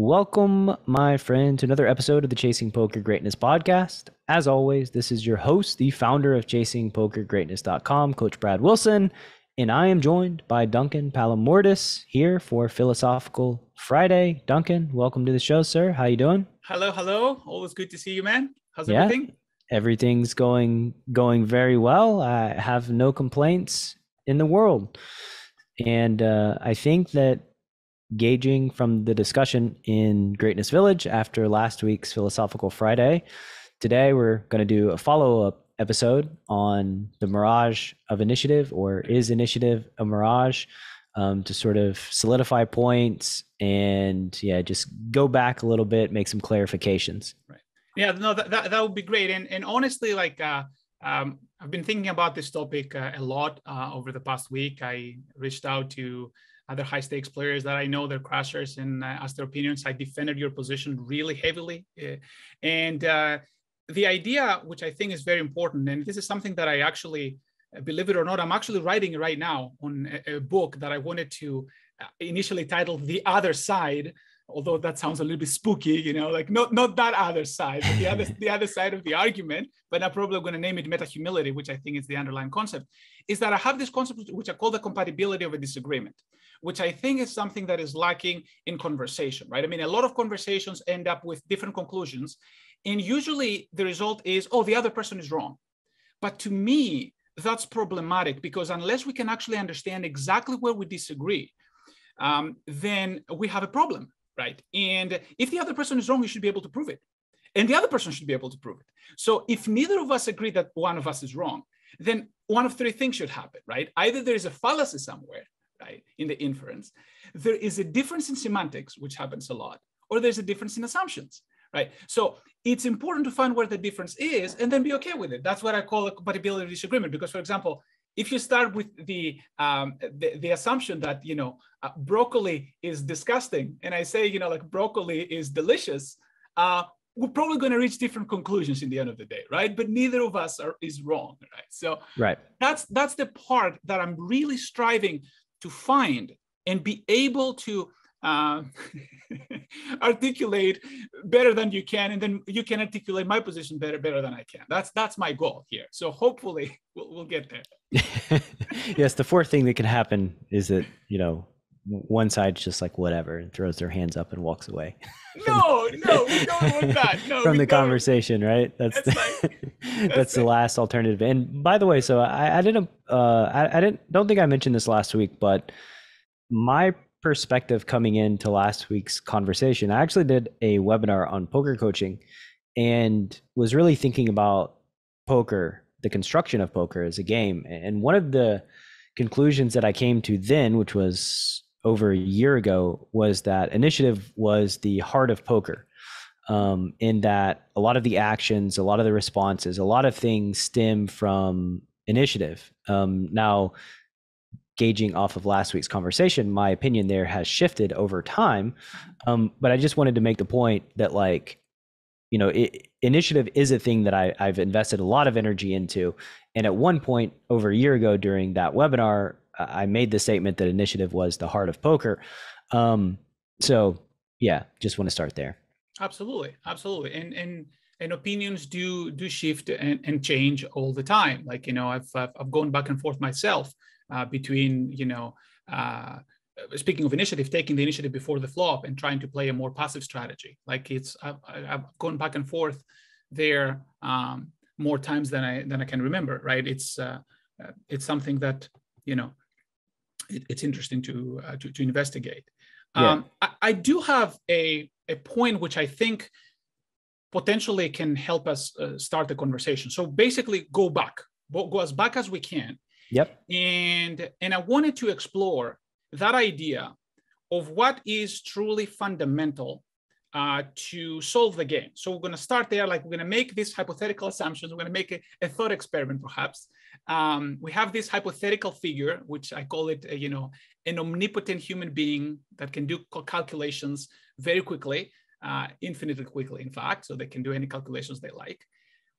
Welcome, my friend, to another episode of the Chasing Poker Greatness podcast. As always, this is your host, the founder of ChasingPokerGreatness.com, Coach Brad Wilson, and I am joined by Duncan Palamourdas here for Philosophical Friday. Duncan, welcome to the show, sir. How you doing? Hello, hello. Always good to see you, man. How's everything? Everything's going very well. I have no complaints in the world, and I think that gauging from the discussion in Greatness Village after last week's Philosophical Friday, today we're going to do a follow-up episode on the mirage of initiative, or is initiative a mirage, to sort of solidify points and just go back a little bit, make some clarifications. Right. Yeah, no, that would be great. And honestly, like I've been thinking about this topic a lot over the past week. I reached out to other high stakes players that I know they're crushers, and asked their opinions. I defended your position really heavily. And the idea, which I think is very important, and this is something that I actually, believe it or not, I'm actually writing right now on a book that I wanted to initially title The Other Side, although that sounds a little bit spooky, you know, like not that other side, but the other side of the argument. But I'm probably going to name it Meta Humility, which I think is the underlying concept, is that I have this concept which I call the compatibility of a disagreement, which I think is something that is lacking in conversation, right? I mean, a lot of conversations end up with different conclusions, and usually the result is, oh, the other person is wrong. But to me, that's problematic, because unless we can actually understand exactly where we disagree, then we have a problem. Right. And if the other person is wrong, you should be able to prove it. And the other person should be able to prove it. So if neither of us agree that one of us is wrong, then one of three things should happen, right? Either there is a fallacy somewhere, right, in the inference, there is a difference in semantics, which happens a lot, or there's a difference in assumptions, right? So it's important to find where the difference is and then be okay with it. That's what I call a compatibility disagreement. Because, for example, if you start with the assumption that, you know, broccoli is disgusting, and I say, you know, like broccoli is delicious, we're probably going to reach different conclusions in the end of the day, right? But neither of us is wrong, right? So right. That's the part that I'm really striving to find and be able to articulate better than you can, and then you can articulate my position better than I can. That's my goal here. So hopefully we'll get there. Yes, the fourth thing that can happen is that, you know, one side's just like whatever and throws their hands up and walks away. No, we don't want that. No, from the conversation, right? That's the last alternative. And by the way, so I don't think I mentioned this last week, but my perspective coming into last week's conversation, I actually did a webinar on poker coaching and was really thinking about poker, the construction of poker as a game. And one of the conclusions that I came to then, which was over a year ago, was that initiative was the heart of poker, in that a lot of the actions, a lot of the responses, a lot of things stem from initiative. Now, gauging off of last week's conversation, my opinion there has shifted over time. But I just wanted to make the point that, like, you know, initiative is a thing that I've invested a lot of energy into. And at one point over a year ago during that webinar, I made the statement that initiative was the heart of poker. So yeah, just want to start there. Absolutely. Absolutely. And opinions do shift and change all the time. Like, you know, I've gone back and forth myself. Between, you know, speaking of initiative, taking the initiative before the flop and trying to play a more passive strategy. Like I've gone back and forth there more times than I can remember, right? It's something that, you know, it's interesting to investigate. Yeah. I do have a point which I think potentially can help us start the conversation. So basically go as back as we can. Yep. And I wanted to explore that idea of what is truly fundamental to solve the game. So we're going to start there. Like, we're going to make these hypothetical assumptions. We're going to make a thought experiment, perhaps. We have this hypothetical figure, which I call it, you know, an omnipotent human being that can do calculations very quickly, infinitely quickly, in fact. So they can do any calculations they like.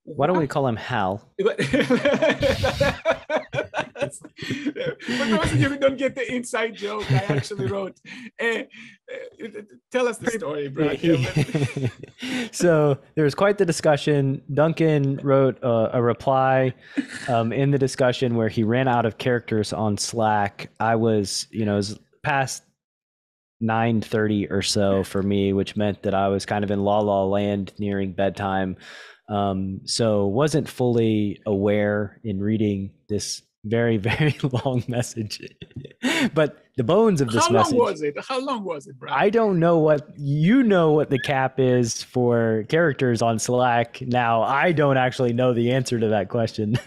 Why don't we call him Hal? For those of you who don't get the inside joke, I actually wrote. Tell us the story, Brad. So there was quite the discussion. Duncan wrote a reply in the discussion where he ran out of characters on Slack. I was, you know, it was past 9:30 or so for me, which meant that I was kind of in la la land, nearing bedtime. So wasn't fully aware in reading this very, very long message, but the bones of this message. How long was it? How long was it, Brad? I don't know what, you know what the cap is for characters on Slack. Now, I don't actually know the answer to that question.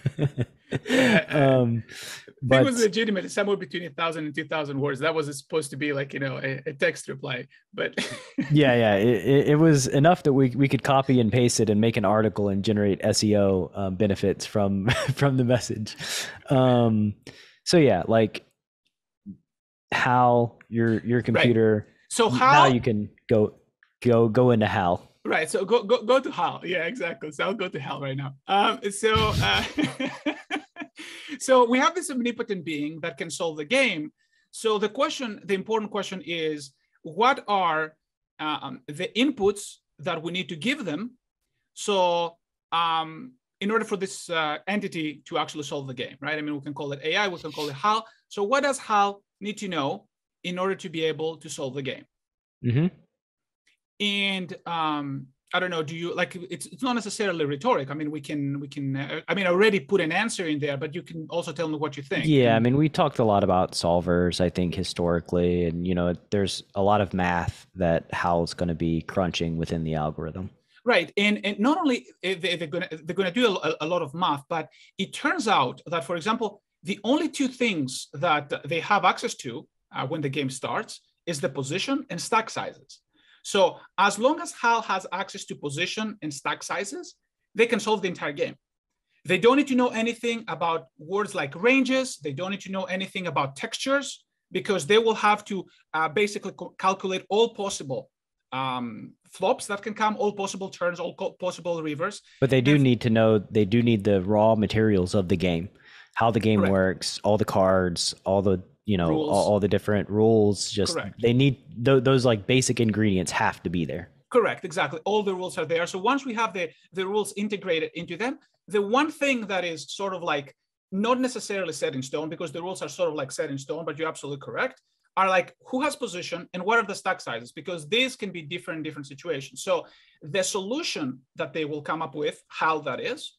But it was legitimate, somewhere between 1,000 and 2,000 words. That was supposed to be like, you know, a text reply, but it was enough that we could copy and paste it and make an article and generate SEO benefits from the message. So yeah, like Hal, your computer. Right. So Hal, now you can go into Hal. Right. So go to Hal. Yeah, exactly. So I'll go to Hal right now. So we have this omnipotent being that can solve the game. So the question, the important question is, what are the inputs that we need to give them? So in order for this entity to actually solve the game, right? I mean, we can call it AI, we can call it Hal. So what does Hal need to know in order to be able to solve the game? Mm-hmm. And I don't know, do you like, it's not necessarily rhetoric. I mean, we can I mean, I already put an answer in there, but you can also tell me what you think. Yeah, I mean, we talked a lot about solvers, I think, historically, and you know, there's a lot of math that Hal's going to be crunching within the algorithm. Right, and not only they're going to do a lot of math, but it turns out that, for example, the only two things that they have access to when the game starts is the position and stack sizes. So as long as Hal has access to position and stack sizes, they can solve the entire game. They don't need to know anything about words like ranges. They don't need to know anything about textures, because they will have to basically calculate all possible flops that can come, all possible turns, all possible rivers. But they do need to know, they do need the raw materials of the game, how the game works, all the cards, all the all the different rules, just they need those like basic ingredients have to be there. Correct, exactly. All the rules are there. So once we have the rules integrated into them, the one thing that is sort of like not necessarily set in stone, because the rules are sort of like set in stone, but you're absolutely correct, are like who has position and what are the stack sizes, because these can be different in different situations. So the solution that they will come up with, how that is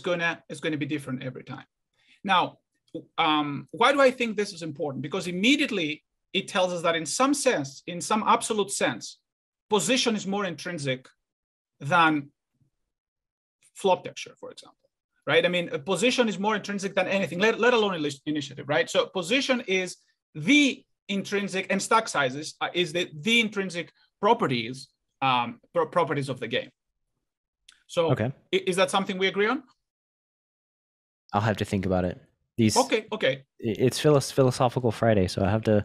going to be different every time. Now, why do I think this is important? Because immediately it tells us that in some sense, in some absolute sense, position is more intrinsic than flop texture, for example, right? I mean, a position is more intrinsic than anything, let alone initiative, right? So position is the intrinsic, and stack sizes is the intrinsic properties, properties of the game. So is that something we agree on? I'll have to think about it. These, it's Philosophical Friday, so I have to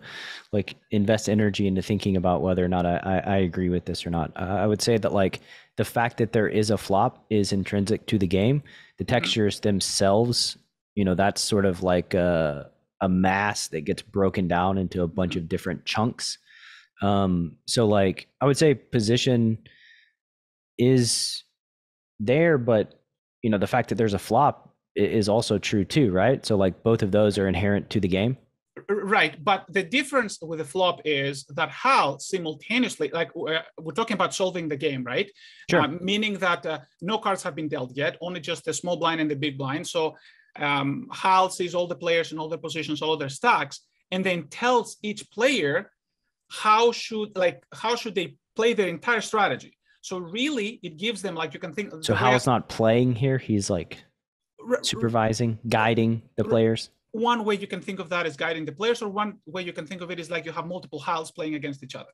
like invest energy into thinking about whether or not I agree with this or not. I would say that like the fact that there is a flop is intrinsic to the game. The textures themselves, you know, that's sort of like a mass that gets broken down into a bunch of different chunks. So like I would say position is there, but you know, the fact that there's a flop is also true too, right? So like both of those are inherent to the game. Right, but the difference with the flop is that Hal simultaneously, like we're talking about solving the game, right? Sure. Meaning that no cards have been dealt yet, only just the small blind and the big blind. So Hal sees all the players and all their positions, all their stacks, and then tells each player how should they play their entire strategy. So really it gives them, like, you can think. So Hal's not playing here, he's like supervising, guiding the players. One way you can think of that is guiding the players, or one way you can think of it is like you have multiple Hals playing against each other.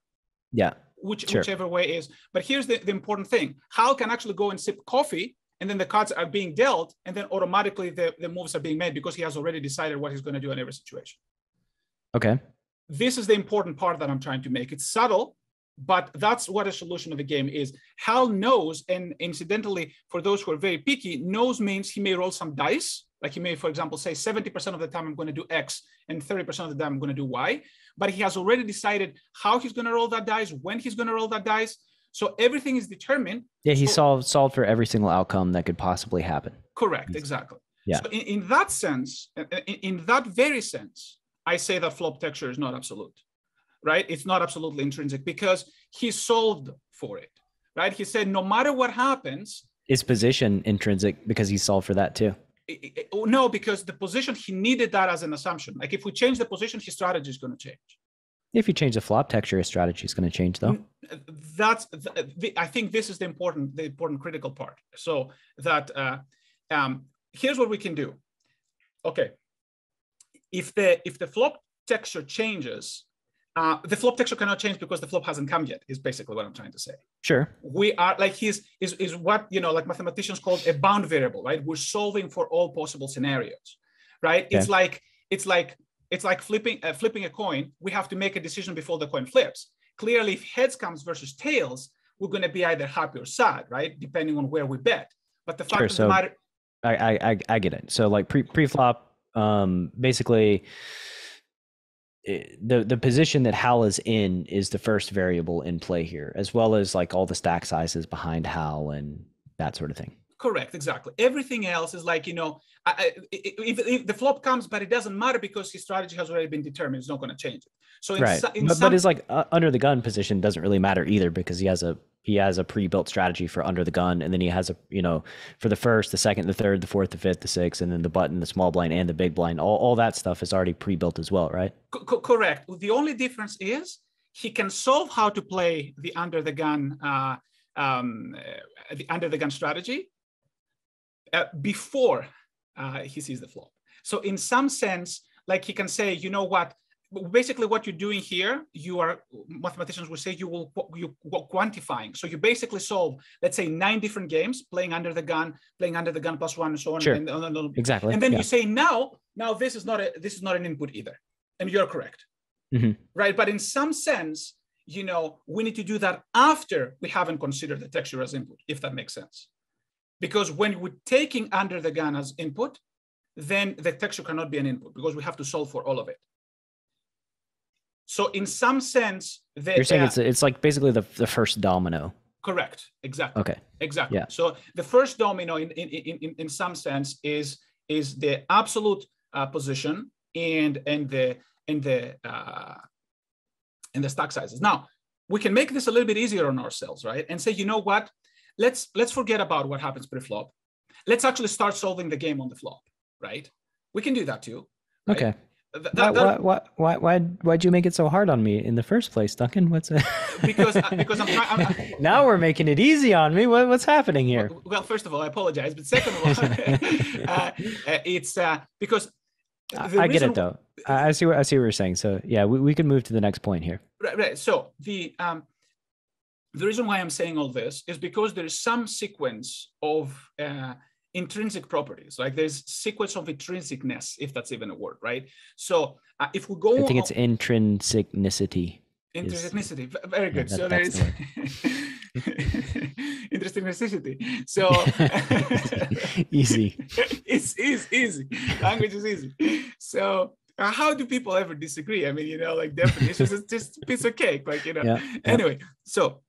Yeah. Whichever way is. But here's the important thing. Hal can actually go and sip coffee, and then the cards are being dealt, and then automatically the moves are being made because he has already decided what he's going to do in every situation. Okay. This is the important part that I'm trying to make. It's subtle, But that's what a solution of a game is. Hal knows, and incidentally, for those who are very picky, knows means he may roll some dice. Like he may, for example, say 70% of the time I'm going to do X and 30% of the time I'm going to do Y. But he has already decided how he's going to roll that dice, when he's going to roll that dice. So everything is determined. Yeah, he solved for every single outcome that could possibly happen. Correct, exactly. Yeah. So in that sense, in that very sense, I say that flop texture is not absolute, right? It's not absolutely intrinsic because he solved for it, right? He said, no matter what happens. Is position intrinsic because he solved for that too? No, because the position, he needed that as an assumption. Like if we change the position, his strategy is going to change. If you change the flop texture, his strategy is going to change though. That's, I think this is the important critical part. So that, here's what we can do. Okay. If the flop texture changes, the flop texture cannot change because the flop hasn't come yet, is basically what I'm trying to say. Sure. We are like is what, you know, like mathematicians call a bound variable, right? We're solving for all possible scenarios, right? Okay. It's like flipping a coin. We have to make a decision before the coin flips. Clearly, if heads comes versus tails, we're going to be either happy or sad, right? Depending on where we bet. But the fact sure, of so the matter, I get it. So like pre-flop, basically. The position that Hal is in is the first variable in play here, as well as like all the stack sizes behind Hal and that sort of thing. Correct, exactly. Everything else is like, you know, if the flop comes, but it doesn't matter because his strategy has already been determined. It's not going to change it. So in right, but it's like under the gun position doesn't really matter either because he has a pre-built strategy for under the gun, and then he has a, you know, for the first, the second, the third, the fourth, the fifth, the sixth, and then the button, the small blind, and the big blind. All that stuff is already pre-built as well, right? Correct. The only difference is he can solve how to play the under the gun strategy. Before he sees the flop. So in some sense, like he can say, you know what, basically what you're doing here, you are, mathematicians would say you're quantifying. So you basically solve, let's say 9 different games, playing under the gun plus one and so on. Sure. And exactly. And then you say, now this is not an input either. And you're correct, right? But in some sense, you know, we need to do that after we haven't considered the texture as input, if that makes sense. Because when we're taking under the gun as input, then the texture cannot be an input because we have to solve for all of it. So in some sense, you're saying it's like basically the first domino. Correct. Exactly. Okay. Exactly. Yeah. So the first domino in some sense is the absolute position and the stack sizes. Now we can make this a little bit easier on ourselves, right? And say, you know what? Let's forget about what happens pre-flop. Let's actually start solving the game on the flop, right? We can do that too. Right? Okay. Why'd you make it so hard on me in the first place, Duncan? What's it? because I'm now we're making it easy on me. What's happening here? Well, first of all, I apologize, but second of all, it's because. I get it though. I see what you're saying. So yeah, we can move to the next point here. Right. So the reason why I'm saying all this is because there's some sequence of intrinsic properties, like there's sequence of intrinsicness, if that's even a word, right? So if we go, I think it's intrinsicity. Intrinsicity, very good. Yeah, so there is intrinsicity. So easy. It's easy. Language is easy. So. How do people ever disagree? I mean, you know, like definitions is just a piece of cake, like, you know. Yeah, yeah. Anyway, so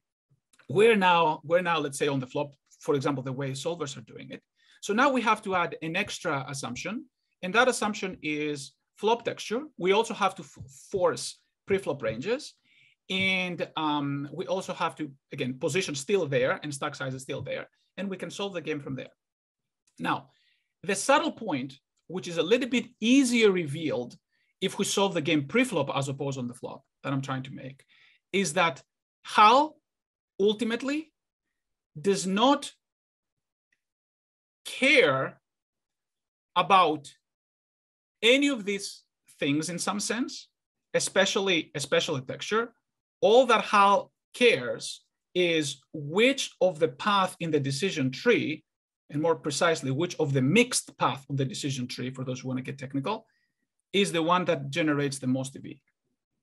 we're now, let's say on the flop, for example, the way solvers are doing it. So now we have to add an extra assumption. And that assumption is flop texture. We also have to force pre-flop ranges. And we also have to, again, position still there and stack size is still there. And we can solve the game from there. Now, the subtle point, which is a little bit easier revealed if we solve the game pre-flop as opposed on the flop that I'm trying to make, is that Hal ultimately does not care about any of these things in some sense, especially texture. All that Hal cares is which of the path in the decision tree, and more precisely, which of the mixed path of the decision tree, for those who want to get technical, is the one that generates the most EV.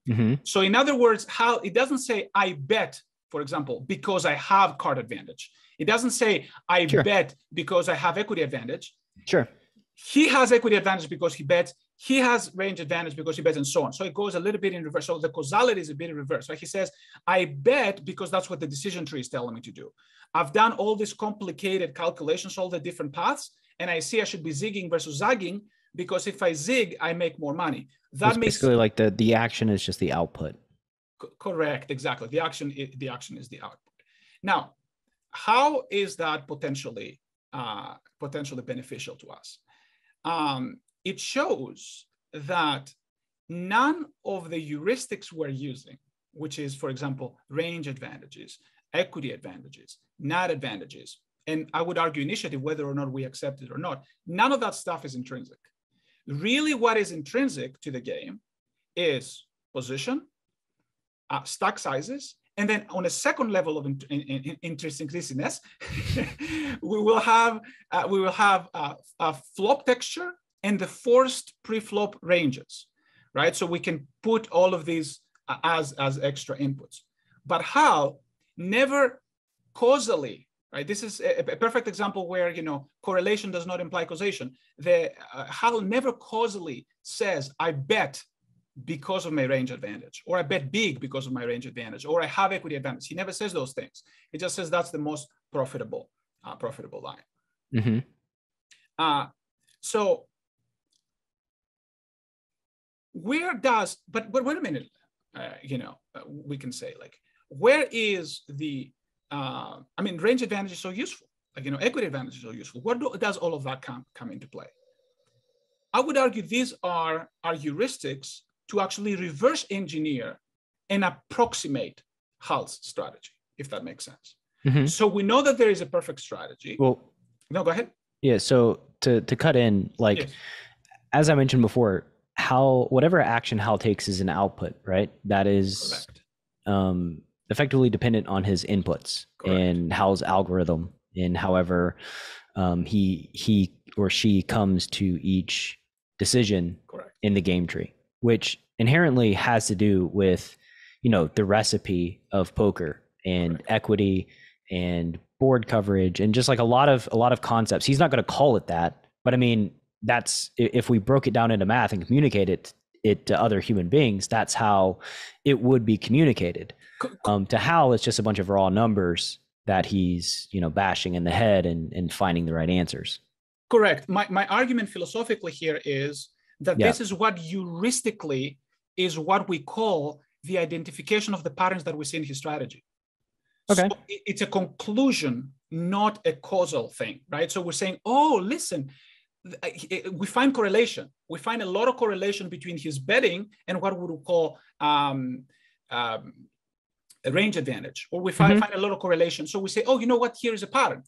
Mm-hmm. So in other words, Hal, it doesn't say, I bet, for example, because I have card advantage. It doesn't say, I bet because I have equity advantage. Sure. He has equity advantage because he bets. He has range advantage because he bets, and so on. So it goes a little bit in reverse. So the causality is a bit in reverse. Right? He says, I bet because that's what the decision tree is telling me to do. I've done all these complicated calculations, all the different paths, and I see I should be zigging versus zagging because if I zig, I make more money. That makes basically like the action is just the output. Correct, exactly. The action is the output. Now, how is that potentially beneficial to us? It shows that none of the heuristics we're using, which is, for example, range advantages, equity advantages, NAT advantages, and I would argue initiative, whether or not we accept it or not, none of that stuff is intrinsic. Really what is intrinsic to the game is position, stack sizes, and then on a second level of interestingness, we will have a flop texture and the forced pre-flop ranges, right? So we can put all of these as extra inputs. But Hal never causally, right? This is a perfect example where, you know, correlation does not imply causation. Hal never causally says, I bet because of my range advantage, or I bet big because of my range advantage, or I have equity advantage. He never says those things. He just says that's the most profitable line. Mm-hmm. So where does, but wait a minute, we can say like, where is the, I mean, range advantage is so useful, like, you know, equity advantage is so useful. Where does all of that come into play? I would argue these are our heuristics to actually reverse engineer and approximate Hal's strategy, if that makes sense. Mm-hmm. So we know that there is a perfect strategy. Well, no, go ahead. Yeah. So to cut in, like, yes, as I mentioned before, whatever action Hal takes is an output, right? That is effectively dependent on his inputs. Correct. And Hal's algorithm, and however he or she comes to each decision. Correct. In the game tree, which inherently has to do with, you know, the recipe of poker and Correct. Equity and board coverage and just like a lot of concepts. He's not going to call it that, but I mean, that's, if we broke it down into math and communicated it to other human beings, that's how it would be communicated. To Hal, it's just a bunch of raw numbers that he's, you know, bashing in the head and finding the right answers. Correct. My argument philosophically here is that this is what heuristically is what we call the identification of the patterns that we see in his strategy. Okay. So it's a conclusion, not a causal thing, right? So we're saying, oh, listen, we find correlation. We find a lot of correlation between his betting and what we would call a range advantage, or we find a lot of correlation. So we say, oh, you know what? Here is a pattern,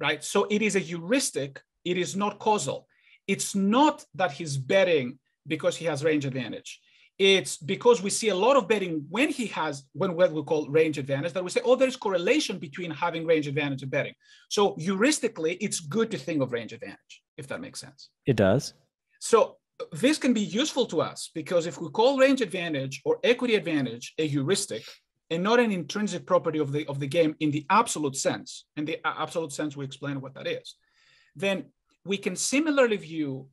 right? So it is a heuristic. It is not causal. It's not that he's betting because he has range advantage. It's because we see a lot of betting when he has, what we call range advantage, that we say, oh, there's correlation between having range advantage and betting. So heuristically, it's good to think of range advantage, if that makes sense. It does. So this can be useful to us because if we call range advantage or equity advantage a heuristic and not an intrinsic property of the game in the absolute sense, and the absolute sense we explain what that is, then we can similarly view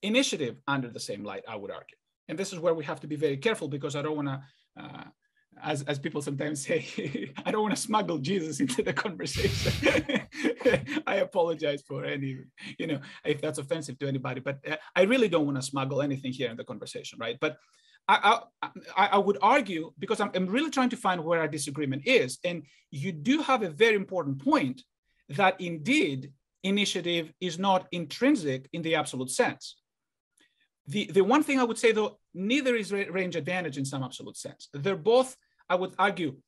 initiative under the same light, I would argue. And this is where we have to be very careful because I don't want to, as people sometimes say, I don't want to smuggle Jesus into the conversation. I apologize for any, you know, if that's offensive to anybody, but I really don't want to smuggle anything here in the conversation, right? But I would argue, because I'm really trying to find where our disagreement is, and you do have a very important point that indeed initiative is not intrinsic in the absolute sense. The one thing I would say, though, neither is range advantage in some absolute sense. They're both, I would argue,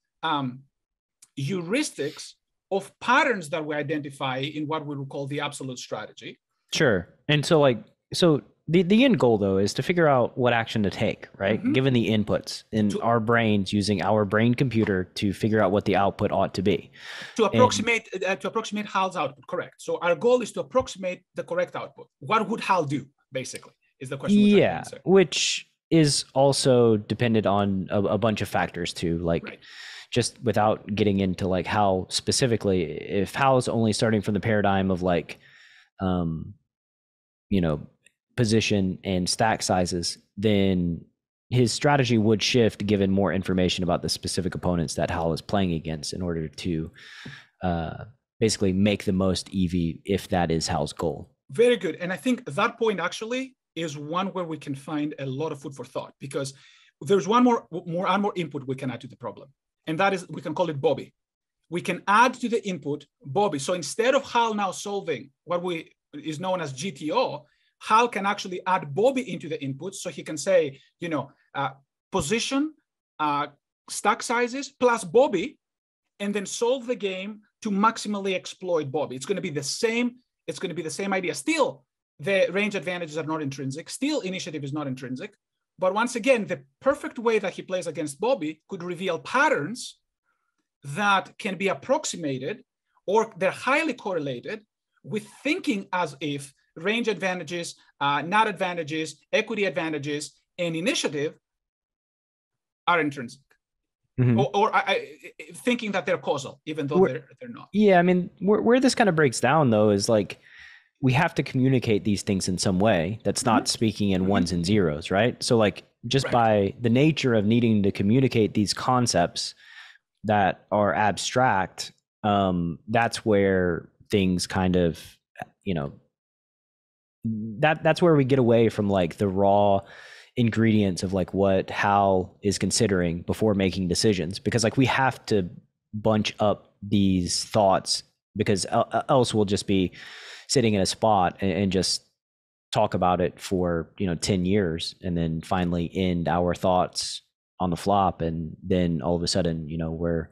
heuristics of patterns that we identify in what we would call the absolute strategy. Sure. And so, like, so the end goal, though, is to figure out what action to take, right? Mm-hmm. Given the inputs in our brains, using our brain computer to figure out what the output ought to be. To approximate Hal's output, correct. So our goal is to approximate the correct output. What would Hal do, basically? Is the question. Yeah, which is also dependent on a bunch of factors too, like right. Just without getting into like how specifically, if Hal's only starting from the paradigm of like, you know, position and stack sizes, then his strategy would shift given more information about the specific opponents that Hal is playing against in order to basically make the most EV, if that is Hal's goal. Very good. And I think that point actually is one where we can find a lot of food for thought, because there's one more input we can add to the problem. And that is, we can call it Bobbie. We can add to the input Bobbie. So instead of Hal now solving what is known as GTO, Hal can actually add Bobbie into the input, so he can say, you know, position, stack sizes plus Bobbie, and then solve the game to maximally exploit Bobbie. It's going to be the same. It's going to be the same idea. Still, the range advantages are not intrinsic. Still, initiative is not intrinsic. But once again, the perfect way that he plays against Bobbie could reveal patterns that can be approximated, or they're highly correlated with thinking as if range advantages, not advantages, equity advantages, and initiative are intrinsic, mm-hmm. or thinking that they're causal, even though they're not. Yeah, I mean, where this kind of breaks down though is like, we have to communicate these things in some way that's not mm-hmm. speaking in mm-hmm. ones and zeros, right? So like, just right. by the nature of needing to communicate these concepts that are abstract, that's where things kind of, you know, that's where we get away from like the raw ingredients of like what Hal is considering before making decisions, because like we have to bunch up these thoughts, because else we'll just be sitting in a spot and just talk about it for, you know, 10 years and then finally end our thoughts on the flop, and then all of a sudden, you know, we're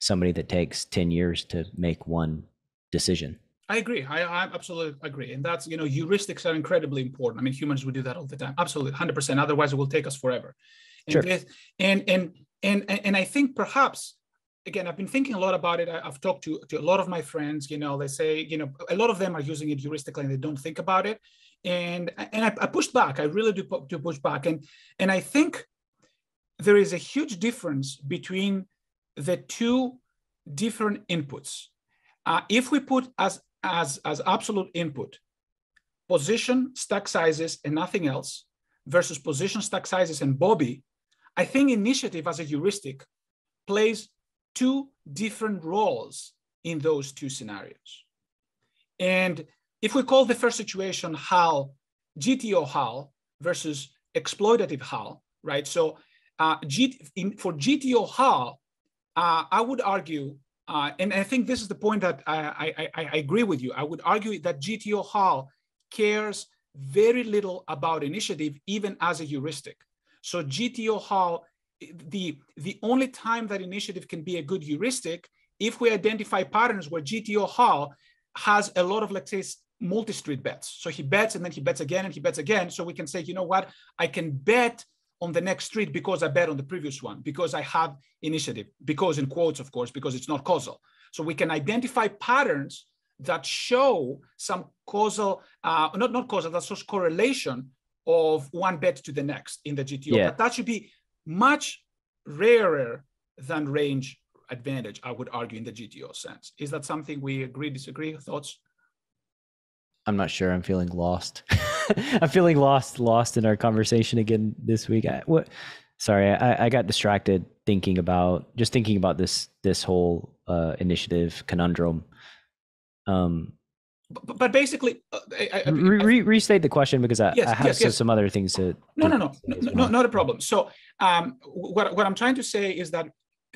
somebody that takes 10 years to make one decision. I agree. I absolutely agree. And that's, you know, heuristics are incredibly important. I mean, humans would do that all the time. Absolutely. 100%. Otherwise it will take us forever. And, sure. and I think perhaps, again, I've been thinking a lot about it. I've talked to a lot of my friends, you know, they say, you know, a lot of them are using it heuristically and they don't think about it. And I pushed back. I really do push back. And I think there is a huge difference between the two different inputs. If we put as absolute input, position, stack sizes, and nothing else, versus position, stack sizes, and Bobbie, I think initiative as a heuristic plays two different roles in those two scenarios. And if we call the first situation Hal, GTO Hal versus exploitative Hal, right? So for GTO Hal, I would argue, and I think this is the point that I agree with you. I would argue that GTO Hal cares very little about initiative, even as a heuristic. So GTO Hal, the only time that initiative can be a good heuristic, if we identify patterns where GTO Hal has a lot of, let's say, multi-street bets. So he bets and then he bets again and he bets again. So we can say, you know what, I can bet on the next street because I bet on the previous one, because I have initiative, because in quotes, of course, because it's not causal. So we can identify patterns that show some causal, not causal, that shows correlation of one bet to the next in the GTO. Yeah. But that should be much rarer than range advantage, I would argue, in the GTO sense. Is that something we agree, disagree, thoughts? I'm not sure. I'm feeling lost. I'm feeling lost in our conversation again this week. Sorry, I got distracted thinking about this whole initiative conundrum. But basically, restate the question, because I have some other things to. No, not a problem. So what I'm trying to say is that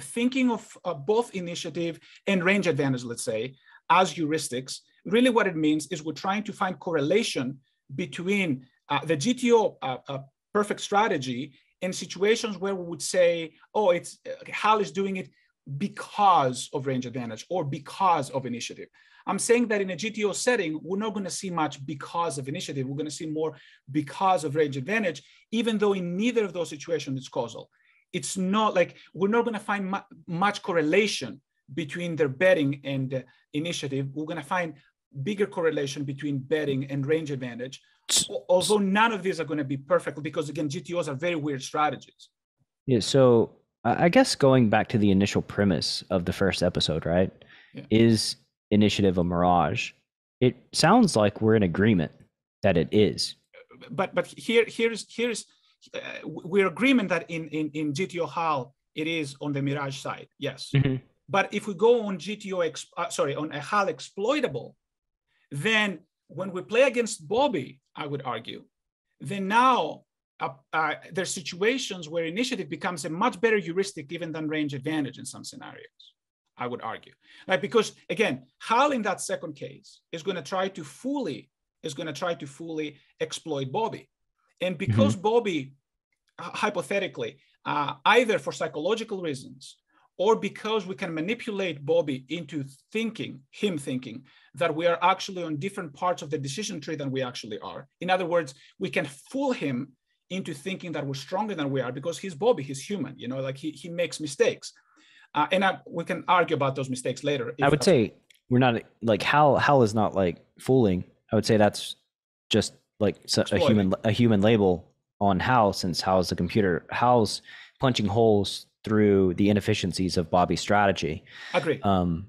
thinking of both initiative and range advantage, let's say, as heuristics, really what it means is we're trying to find correlation between the GTO perfect strategy and situations where we would say, oh, it's Hal is doing it because of range advantage or because of initiative. I'm saying that in a GTO setting, we're not going to see much because of initiative. We're going to see more because of range advantage, even though in neither of those situations it's causal. It's not like we're not going to find much correlation between their betting and initiative. We're going to find bigger correlation between betting and range advantage, Although none of these are going to be perfect, because again, GTOs are very weird strategies. Yeah. So I guess going back to the initial premise of the first episode, right? Yeah. Is initiative a mirage? It sounds like we're in agreement that it is. But here's we're agreement that in GTO Hal it is on the mirage side, yes. Mm-hmm. But if we go on on a Hal exploitable, then when we play against Bobbie, I would argue, then now there's situations where initiative becomes a much better heuristic even than range advantage in some scenarios, I would argue. Like, because again, Hal in that second case is going to try to fully exploit Bobbie. And because mm-hmm. Bobbie, hypothetically, either for psychological reasons or because we can manipulate Bobbie into thinking that we are actually on different parts of the decision tree than we actually are. In other words, we can fool him into thinking that we're stronger than we are because he's Bobbie, he's human, you know, like he makes mistakes. We can argue about those mistakes later. I would say we're not like Hal is not like fooling. I would say that's just like a human label on Hal, since Hal's the computer. Hal's punching holes through the inefficiencies of Bobbie's strategy. Agreed.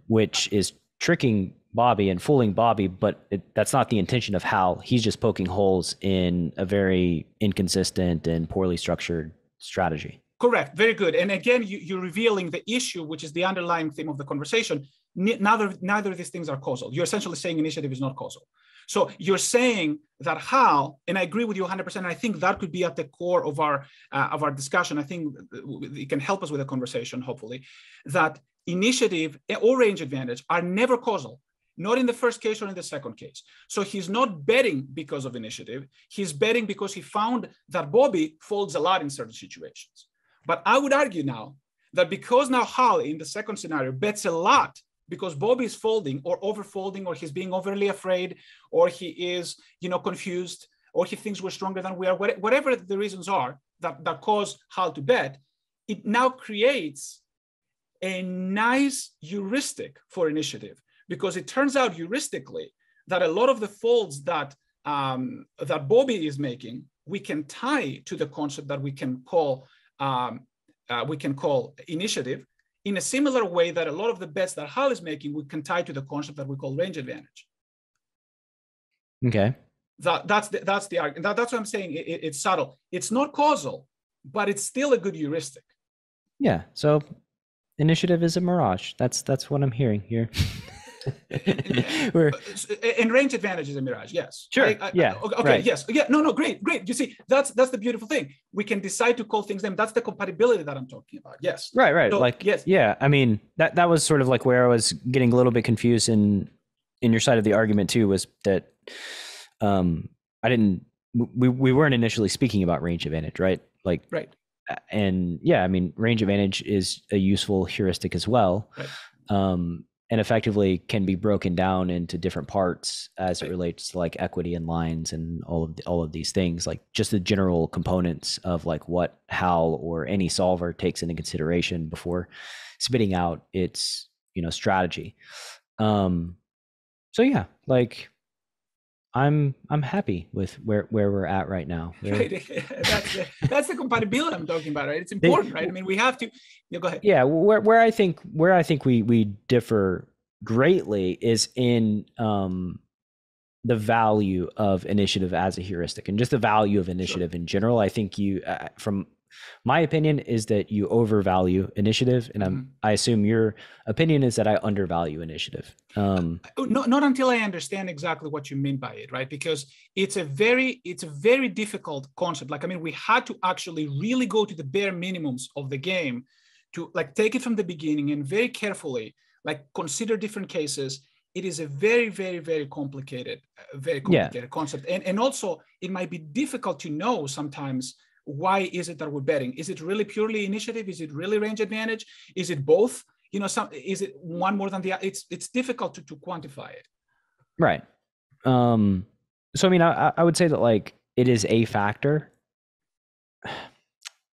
Which is tricking Bobbie and fooling Bobbie, but that's not the intention of Hal. He's just poking holes in a very inconsistent and poorly structured strategy. Correct. Very good. And again, you're revealing the issue, which is the underlying theme of the conversation. Neither of these things are causal. You're essentially saying initiative is not causal. So you're saying that Hal, and I agree with you 100%, I think that could be at the core of our discussion. I think it can help us with the conversation, hopefully, that initiative or range advantage are never causal, not in the first case or in the second case. So he's not betting because of initiative. He's betting because he found that Bobbie folds a lot in certain situations. But I would argue now that because now Hal in the second scenario bets a lot because Bobbie is folding or overfolding, or he's being overly afraid, or he is, you know, confused, or he thinks we're stronger than we are, whatever the reasons are that cause Hal to bet, it now creates a nice heuristic for initiative, because it turns out heuristically that a lot of the folds that Bobbie is making, we can tie to the concept that we can call initiative, in a similar way that a lot of the bets that Hal is making, we can tie to the concept that we call range advantage. Okay. That's the argument. That's what I'm saying. It's subtle. It's not causal, but it's still a good heuristic. Yeah. So initiative is a mirage. That's what I'm hearing here. And range advantage is a mirage. Yes. Sure. Yes. Yeah. No. Great. You see, that's the beautiful thing. We can decide to call things them. That's the compatibility that I'm talking about. Yes. Right. So, like, yes. Yeah. I mean, that was sort of like where I was getting a little bit confused in your side of the argument too, was that we weren't initially speaking about range advantage, right? Like, right. And yeah, I mean, range advantage is a useful heuristic as well. Right. And effectively can be broken down into different parts as it relates to like equity and lines and all of these things, like just the general components of like what Hal or any solver takes into consideration before spitting out its, you know, strategy. So yeah, like I'm happy with where we're at right now. Right. That's the compatibility I'm talking about, right? It's important, right? I mean, we have to. Yeah, go ahead. Yeah, where I think we differ greatly is in the value of initiative as a heuristic, and just the value of initiative in general. I think you, from my opinion, is that you overvalue initiative, and I assume your opinion is that I undervalue initiative. Not until I understand exactly what you mean by it, right? Because it's a very difficult concept. Like, I mean, we had to actually really go to the bare minimums of the game to like take it from the beginning and very carefully like consider different cases. It is a very, very, very complicated, concept, and also it might be difficult to know sometimes. Why is it that we're betting? Is it really purely initiative? Is it really range advantage? Is it both? You know, is it one more than the other? It's difficult to quantify it. Right. So, I mean, I would say that like it is a factor.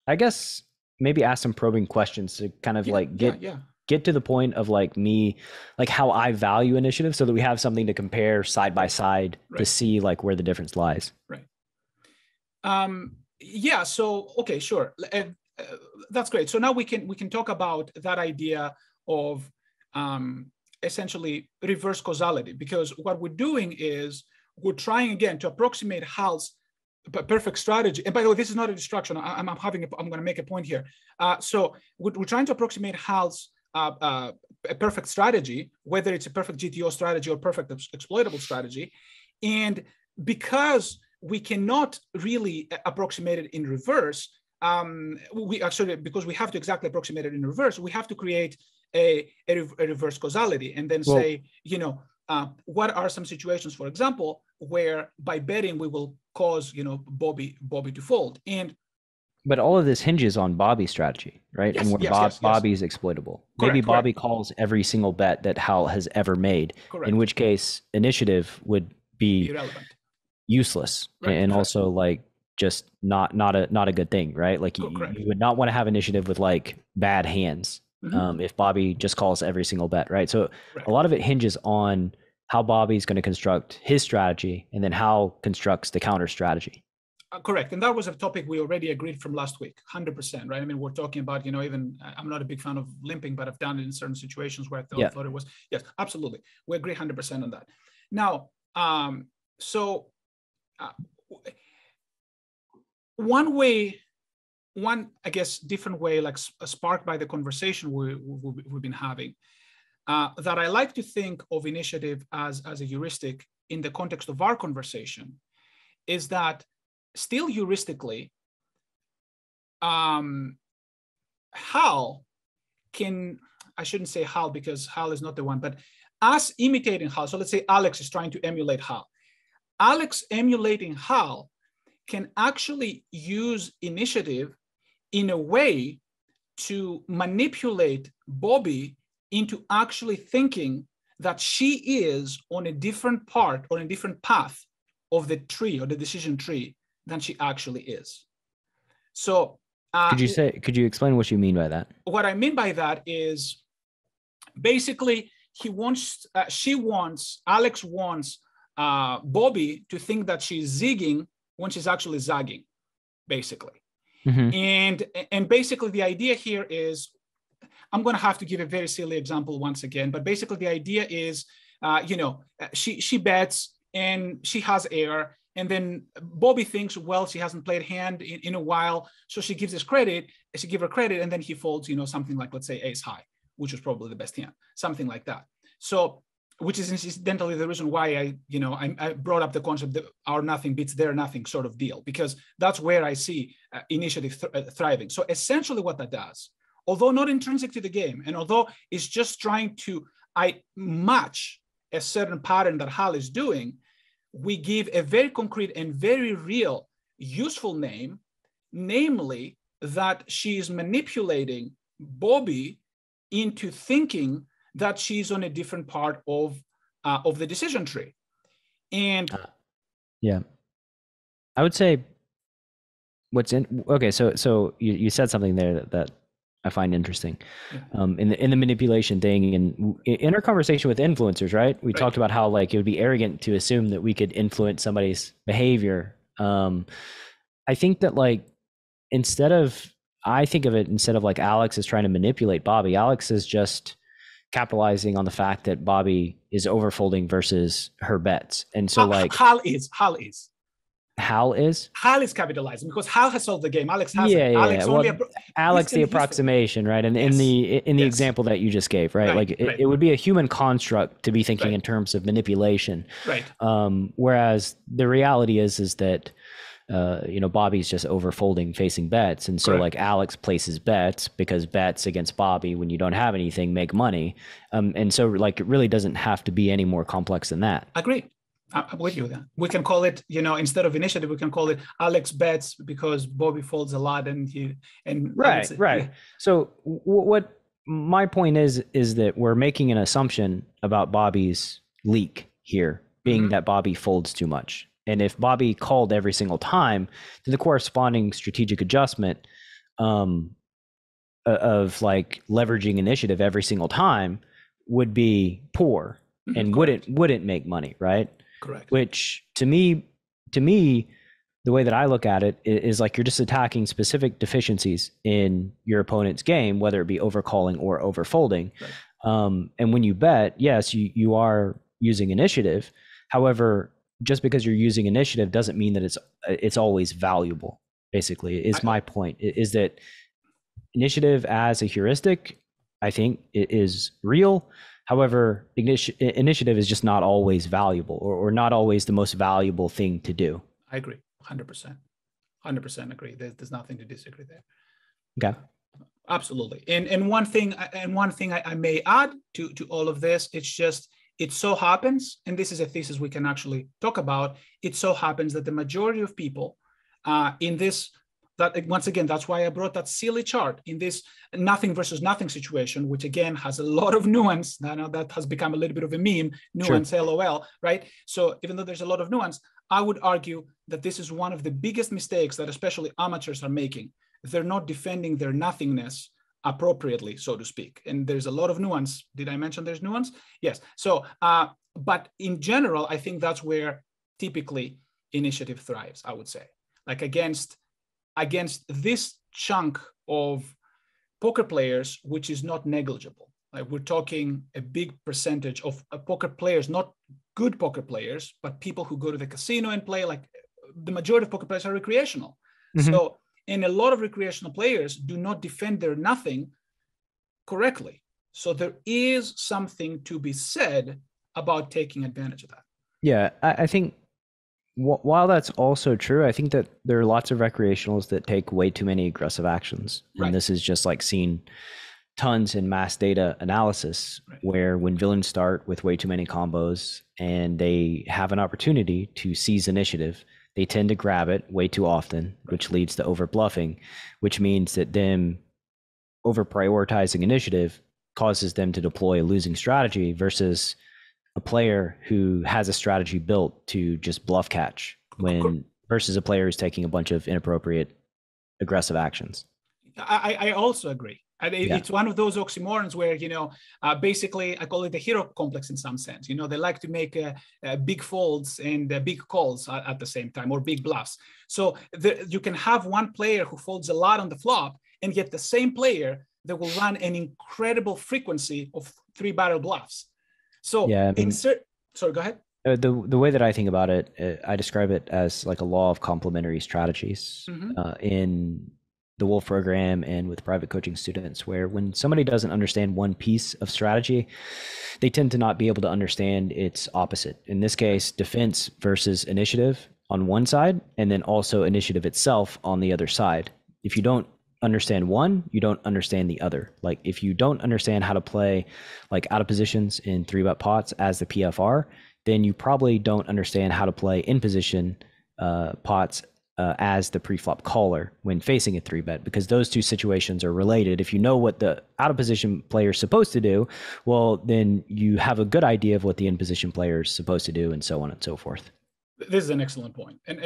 I guess maybe ask some probing questions to kind of get to the point of like me, like how I value initiative so that we have something to compare side by side to see like where the difference lies. Right. Yeah. So, okay, sure. And that's great. So now we can talk about that idea of essentially reverse causality, because what we're doing is we're trying again to approximate Hal's perfect strategy. And by the way, this is not a distraction. I'm going to make a point here. So we're trying to approximate Hal's a perfect strategy, whether it's a perfect GTO strategy or perfect exploitable strategy. And because we cannot really approximate it in reverse, because we have to exactly approximate it in reverse, we have to create a reverse causality and then say, you know, what are some situations, for example, where by betting we will cause, you know, Bobbie to fold. And but all of this hinges on Bobbie's strategy, right? Yes, and where Bobbie is exploitable. Correct, maybe Bobbie calls every single bet that Hal has ever made, in which case initiative would be irrelevant, useless, and also like just not a good thing, right? Like you would not want to have initiative with like bad hands. If Bobbie just calls every single bet, right? So a lot of it hinges on how Bobbie's going to construct his strategy and then how constructs the counter strategy. Correct. And that was a topic we already agreed from last week, 100%, right? I mean, we're talking about, you know, even I'm not a big fan of limping, but I've done it in certain situations where I thought it was, yes, absolutely. We agree 100% on that. Now, one different way, like sparked by the conversation we've been having, that I like to think of initiative as a heuristic in the context of our conversation, is that still heuristically, Hal can, I shouldn't say Hal because Hal is not the one, but us imitating Hal. So let's say Alex is trying to emulate Hal. Alex emulating Hal can actually use initiative in a way to manipulate Bobbie into actually thinking that she is on a different part or a different path of the tree or the decision tree than she actually is. So could you explain what you mean by that? What I mean by that is basically Alex wants Bobbie to think that she's zigging when she's actually zagging, basically. Mm-hmm. And basically the idea here is, I'm going to have to give a very silly example once again, but basically the idea is, you know, she bets and she has air, and then Bobbie thinks, well, she hasn't played hand in a while, so she gives us credit, and then he folds, you know, something like, let's say ace high, which was probably the best hand, something like that. So, which is incidentally the reason why I brought up the concept that our nothing beats their nothing sort of deal, because that's where I see initiative thriving. So essentially what that does, although not intrinsic to the game, and although it's just trying to match a certain pattern that Hal is doing, we give a very concrete and very real useful name, namely that she is manipulating Bobbie into thinking that she's on a different part of the decision tree. And yeah, I would say what's in, okay. So you said something there that I find interesting, in the manipulation thing, and in our conversation with influencers, right? We talked about how like, it would be arrogant to assume that we could influence somebody's behavior. I think that like, instead of like Alex is trying to manipulate Bobbie, Alex is just capitalizing on the fact that Bobbie is overfolding versus her bets. And so like Hal is capitalizing because Hal has solved the game. Alex hasn't. Alex the approximation, right? And in the example that you just gave, right? Like it would be a human construct to be thinking in terms of manipulation. Right. Whereas the reality is that you know, Bobbie's just overfolding facing bets. And so like Alex places bets because bets against Bobbie when you don't have anything make money. And so like, it really doesn't have to be any more complex than that. Agreed. I'm with you then. We can call it, you know, instead of initiative, we can call it Alex bets because Bobbie folds a lot and So what my point is that we're making an assumption about Bobbie's leak here being that Bobbie folds too much. And if Bobbie called every single time, then the corresponding strategic adjustment of like leveraging initiative every single time would be poor and wouldn't make money, right? Correct. Which to me, the way that I look at it is like you're just attacking specific deficiencies in your opponent's game, whether it be overcalling or overfolding. Right. And when you bet, yes, you are using initiative. However, just because you're using initiative doesn't mean that it's always valuable. Basically, is my point is that initiative as a heuristic, I think, it is real. However, initiative is just not always valuable, or not always the most valuable thing to do. I agree. 100% agree. There's nothing to disagree there. Okay. Absolutely. And one thing I may add to all of this, it's just, it so happens, and this is a thesis we can actually talk about, it so happens that the majority of people in this, that once again, that's why I brought that silly chart, in this nothing versus nothing situation, which again has a lot of nuance. Now that has become a little bit of a meme, nuance, sure. LOL, right? So even though there's a lot of nuance, I would argue that this is one of the biggest mistakes that especially amateurs are making. They're not defending their nothingness appropriately, so to speak. And there's a lot of nuance. Did I mention there's nuance? Yes. So, but in general, I think that's where typically initiative thrives, I would say. Like against this chunk of poker players, which is not negligible. Like we're talking a big percentage of poker players, not good poker players, but people who go to the casino and play. Like the majority of poker players are recreational. Mm-hmm. So, and a lot of recreational players do not defend their nothing correctly. So there is something to be said about taking advantage of that. Yeah, I think while that's also true, I think that there are lots of recreationals that take way too many aggressive actions. And right. This is just like seen tons in mass data analysis, right, where when villains start with way too many combos and they have an opportunity to seize initiative, they tend to grab it way too often, which leads to over bluffing, which means that them over prioritizing initiative causes them to deploy a losing strategy versus a player who has a strategy built to just bluff catch when versus a player who's taking a bunch of inappropriate aggressive actions. I also agree. It's one of those oxymorons where, basically I call it the hero complex in some sense. They like to make big folds and big calls at the same time, or big bluffs. So you can have one player who folds a lot on the flop, and yet the same player that will run an incredible frequency of three barrel bluffs. So sorry, go ahead. The way that I think about it, I describe it as like a law of complementary strategies, mm-hmm, in the Wolf program and with private coaching students, where when somebody doesn't understand one piece of strategy, they tend to not be able to understand its opposite. In this case, defense versus initiative on one side, and then also initiative itself on the other side. If you don't understand one, you don't understand the other. Like if you don't understand how to play like out of positions in 3-bet pots as the PFR, then you probably don't understand how to play in position pots as the preflop caller when facing a 3-bet, because those two situations are related. If you know what the out of position player is supposed to do, well, then you have a good idea of what the in position player is supposed to do, and so on and so forth. This is an excellent point. And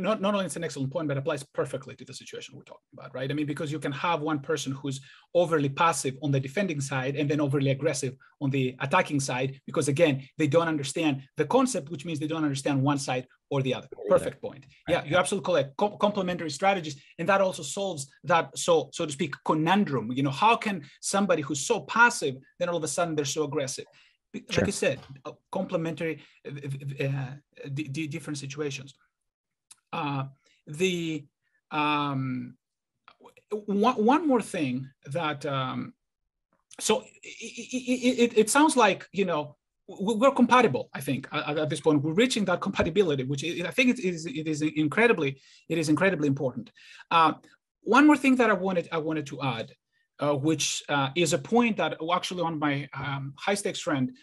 not only it's an excellent point, but applies perfectly to the situation we're talking about, right? I mean, because you can have one person who's overly passive on the defending side and then overly aggressive on the attacking side, because again, they don't understand the concept, which means they don't understand one side or the other. Perfect point. Yeah, you're absolutely correct. Complementary strategies. And that also solves that, so to speak, conundrum. How can somebody who's so passive, then all of a sudden they're so aggressive? Like sure. You said, complementary, different situations. One more thing that, so it sounds like, we're compatible, I think, at this point. We're reaching that compatibility, which I think it is incredibly important. One more thing that I wanted to add, which is a point that actually one of my high-stakes friend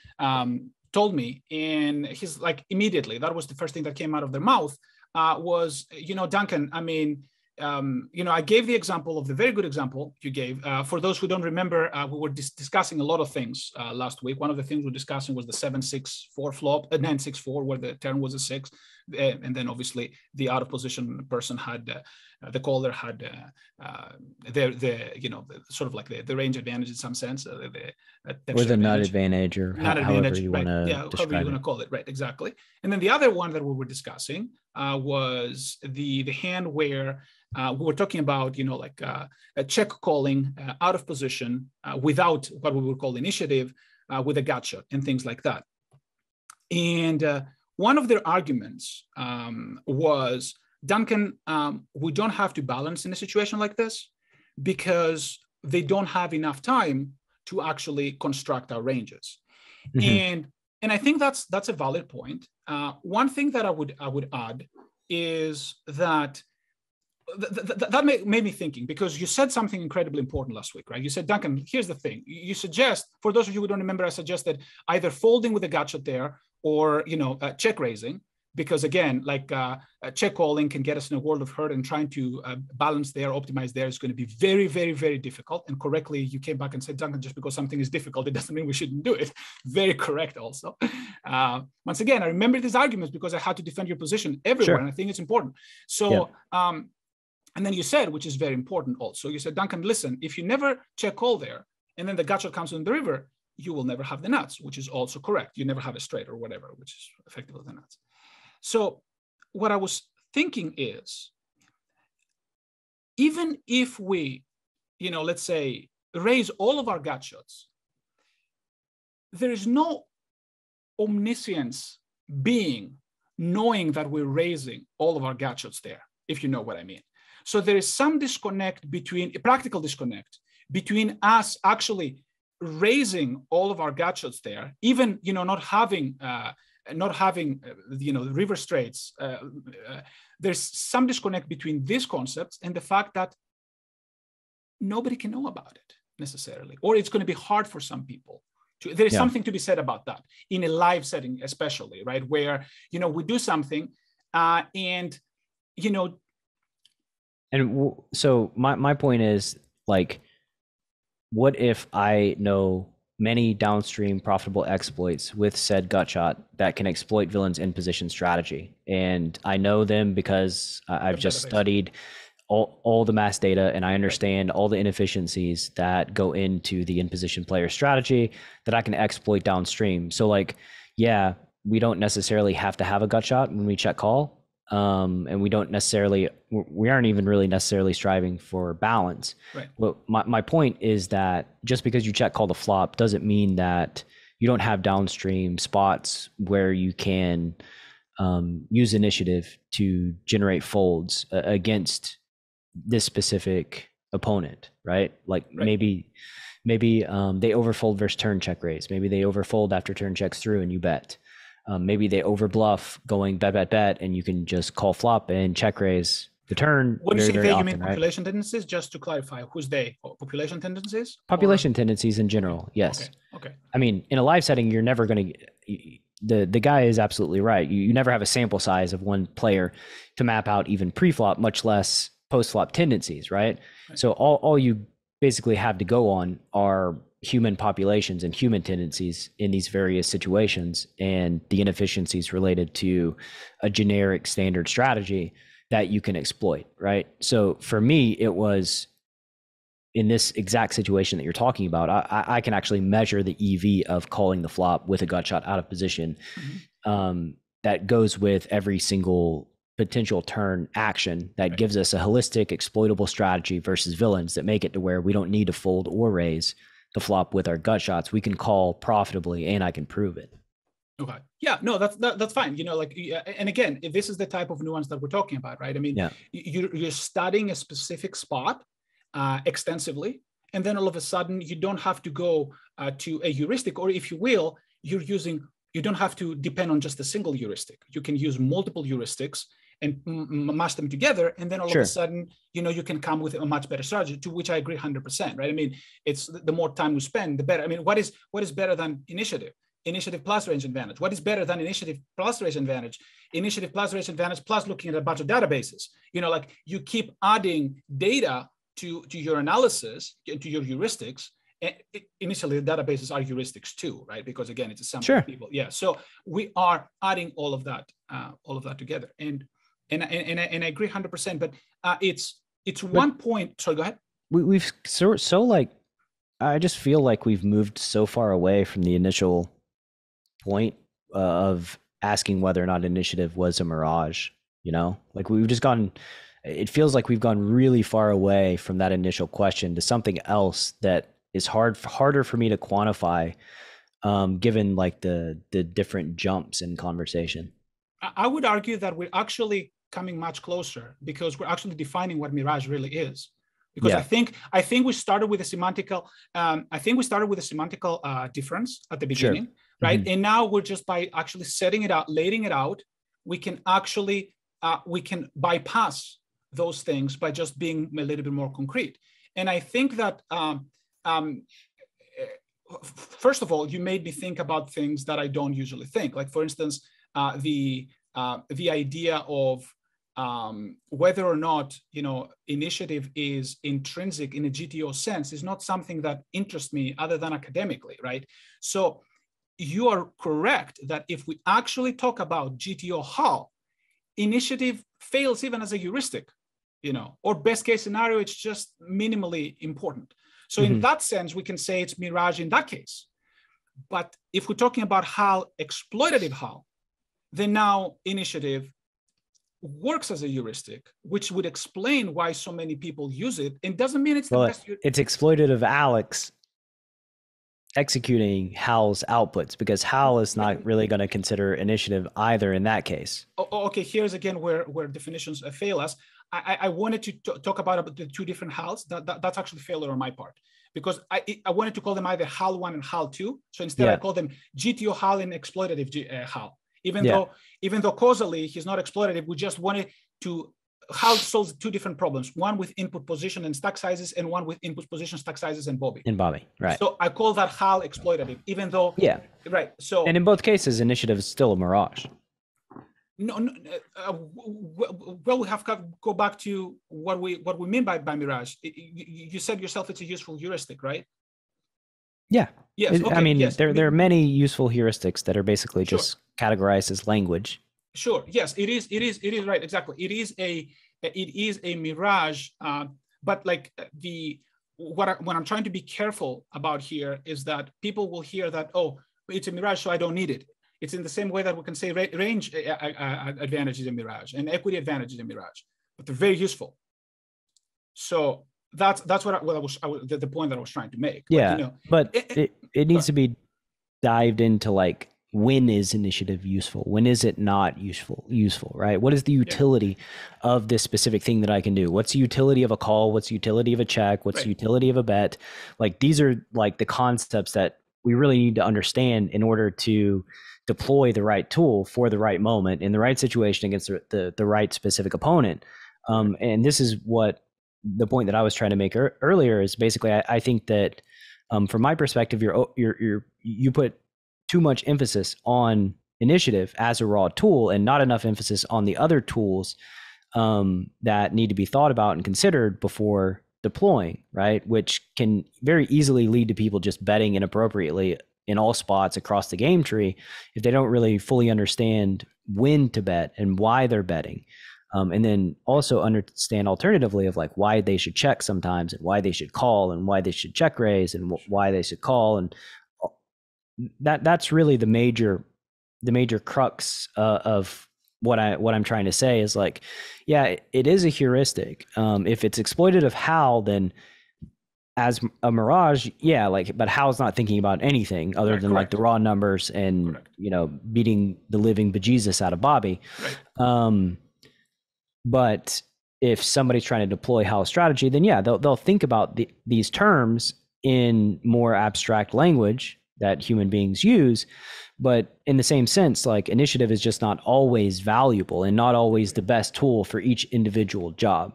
told me, and he's like immediately, that was the first thing that came out of their mouth, was, Duncan, I mean, I gave the example of the very good example you gave. For those who don't remember, we were discussing a lot of things last week. One of the things we were discussing was the 7-6-4 flop, 9-6-4, where the turn was a 6, and then obviously the out of position person had the caller had the sort of like the range advantage in some sense, or the nut advantage, or however you want to call it, right? Exactly. And then the other one that we were discussing was the hand where we were talking about, a check calling out of position without what we would call initiative with a gut shot and things like that. And one of their arguments was, Duncan, we don't have to balance in a situation like this because they don't have enough time to actually construct our ranges. Mm-hmm. And I think that's a valid point. One thing that I would add is that that made me thinking, because you said something incredibly important last week, right? You said, Duncan, here's the thing. You suggest, for those of you who don't remember, I suggested either folding with a gut shot there or, check raising, because again, check calling can get us in a world of hurt, and trying to balance there, optimize there is going to be very, very, very difficult. And correctly, you came back and said, Duncan, just because something is difficult, it doesn't mean we shouldn't do it. Very correct also. Once again, I remember these arguments because I had to defend your position everywhere, sure. And I think it's important. So, yeah. And then you said, which is very important also, you said, Duncan, listen, if you never check call there, and then the gut shot comes in the river, you will never have the nuts, which is also correct. You never have a straight or whatever, which is effectively the nuts. So what I was thinking is, even if we, let's say, raise all of our gut shots, there is no omniscience being knowing that we're raising all of our gut shots there, if you know what I mean. So there is some disconnect a practical disconnect between us actually raising all of our gut shots there, even not having the river straights. There's some disconnect between these concepts and the fact that nobody can know about it necessarily, or it's going to be hard for some people. There is something to be said about that in a live setting, especially, right, where we do something and And so my point is, what if I know many downstream profitable exploits with said gut shot that can exploit villains in position strategy? And I know them because I've just studied all the mass data, and I understand all the inefficiencies that go into the in position player strategy that I can exploit downstream. So we don't necessarily have to have a gut shot when we check call. And we aren't even really necessarily striving for balance. Right. But my point is that just because you check call the flop doesn't mean that you don't have downstream spots where you can use initiative to generate folds against this specific opponent, right? Maybe they overfold versus turn check raise. Maybe they overfold after turn checks through and you bet. Maybe they overbluff going bet, and you can just call flop and check raise the turn. When you say they, you mean population tendencies? Just to clarify, who's they? Population tendencies? Population tendencies in general, yes. Okay. I mean, in a live setting, you're never going to... The guy is absolutely right. You never have a sample size of one player to map out even pre-flop, much less post-flop tendencies, right? So all you basically have to go on are human populations and human tendencies in these various situations, and the inefficiencies related to a generic standard strategy that you can exploit, right? So for me, it was in this exact situation that you're talking about, I can actually measure the EV of calling the flop with a gut shot out of position. Mm-hmm. That goes with every single potential turn action that gives us a holistic exploitable strategy versus villains that make it to where we don't need to fold or raise the flop with our gut shots. We can call profitably, and I can prove it. Okay. Yeah, no, that's fine. And again, if this is the type of nuance that we're talking about, right? I mean, you're studying a specific spot extensively, and then all of a sudden you don't have to go to a heuristic, or if you will, you don't have to depend on just a single heuristic. You can use multiple heuristics and mash them together, and then all of a sudden, you can come with a much better strategy, to which I agree 100%, right? I mean, it's the more time we spend, the better. I mean, what is better than initiative? Initiative plus range advantage. What is better than initiative plus range advantage? Initiative plus range advantage plus looking at a bunch of databases. You keep adding data to your analysis, to your heuristics, initially the databases are heuristics too, right? Because again, it's a sample of people. Yeah. So we are adding all of that together. And I agree 100%, but it's one point. Sorry, go ahead. We've so like, I just feel like we've moved so far away from the initial point of asking whether or not initiative was a mirage, you know, like we've just gone, it feels like we've gone really far away from that initial question to something else that is harder for me to quantify, given like the different jumps in conversation. I would argue that we're actually coming much closer because we're actually defining what mirage really is. Because I think we started with a semantical, difference at the beginning, right? Mm-hmm. And now we're just by actually setting it out, laying it out, we can actually bypass those things by just being a little bit more concrete. And I think that first of all, you made me think about things that I don't usually think. Like for instance, the idea of whether or not, you know, initiative is intrinsic in a GTO sense is not something that interests me other than academically, right? So you are correct that if we actually talk about GTO Hal, initiative fails even as a heuristic, you know, or best case scenario, it's just minimally important. So in that sense, we can say it's mirage in that case. But if we're talking about Hal, exploitative Hal, then now initiative works as a heuristic, which would explain why so many people use it. And doesn't mean it's the best. It's exploitative Alex executing Hal's outputs because Hal is not really going to consider initiative either in that case. Oh, okay, here's again where definitions fail us. I wanted to talk about the two different Hals. That's actually failure on my part because I wanted to call them either Hal 1 and Hal 2. So instead I call them GTO Hal and exploitative Hal. Even though causally he's not exploitative, we just wanted to Hal solves two different problems: one with input position and stack sizes, and one with input position, stack sizes, and Bobbie. Right. So I call that Hal exploitative, even though right. So and in both cases, initiative is still a mirage. Well, we have to go back to what we mean by mirage. You said yourself it's a useful heuristic, right? Yeah. Yes. Okay. I mean, there are many useful heuristics that are basically just categorized as language. Sure. Yes, it is right. Exactly. It is a mirage. But like what I'm trying to be careful about here is that people will hear that, oh, it's a mirage, so I don't need it. It's in the same way that we can say range advantage is a mirage and equity advantage is a mirage, but they're very useful. So that's the point that I was trying to make. Yeah, like, you know, but it needs to be dived into like, when is initiative useful? When is it not useful, right? What is the utility of this specific thing that I can do? What's the utility of a call? What's the utility of a check? What's the utility of a bet? Like these are like the concepts that we really need to understand in order to deploy the right tool for the right moment in the right situation against the right specific opponent. And this is what the point that I was trying to make earlier is basically I think that from my perspective, you put too much emphasis on initiative as a raw tool and not enough emphasis on the other tools that need to be thought about and considered before deploying, right? Which can very easily lead to people just betting inappropriately in all spots across the game tree if they don't really fully understand when to bet and why they're betting. And then also understand alternatively of like why they should check sometimes and why they should call and why they should check raise and why they should call. And that's really the major crux of what I'm trying to say is like, yeah, it is a heuristic. If it's exploitative Hal, then as a mirage, yeah, like, but Hal's not thinking about anything other than like the raw numbers and, you know, beating the living bejesus out of Bobbie. But if somebody's trying to deploy Hal's strategy, then yeah, they'll think about these terms in more abstract language that human beings use, but in the same sense, like initiative is just not always valuable and not always the best tool for each individual job.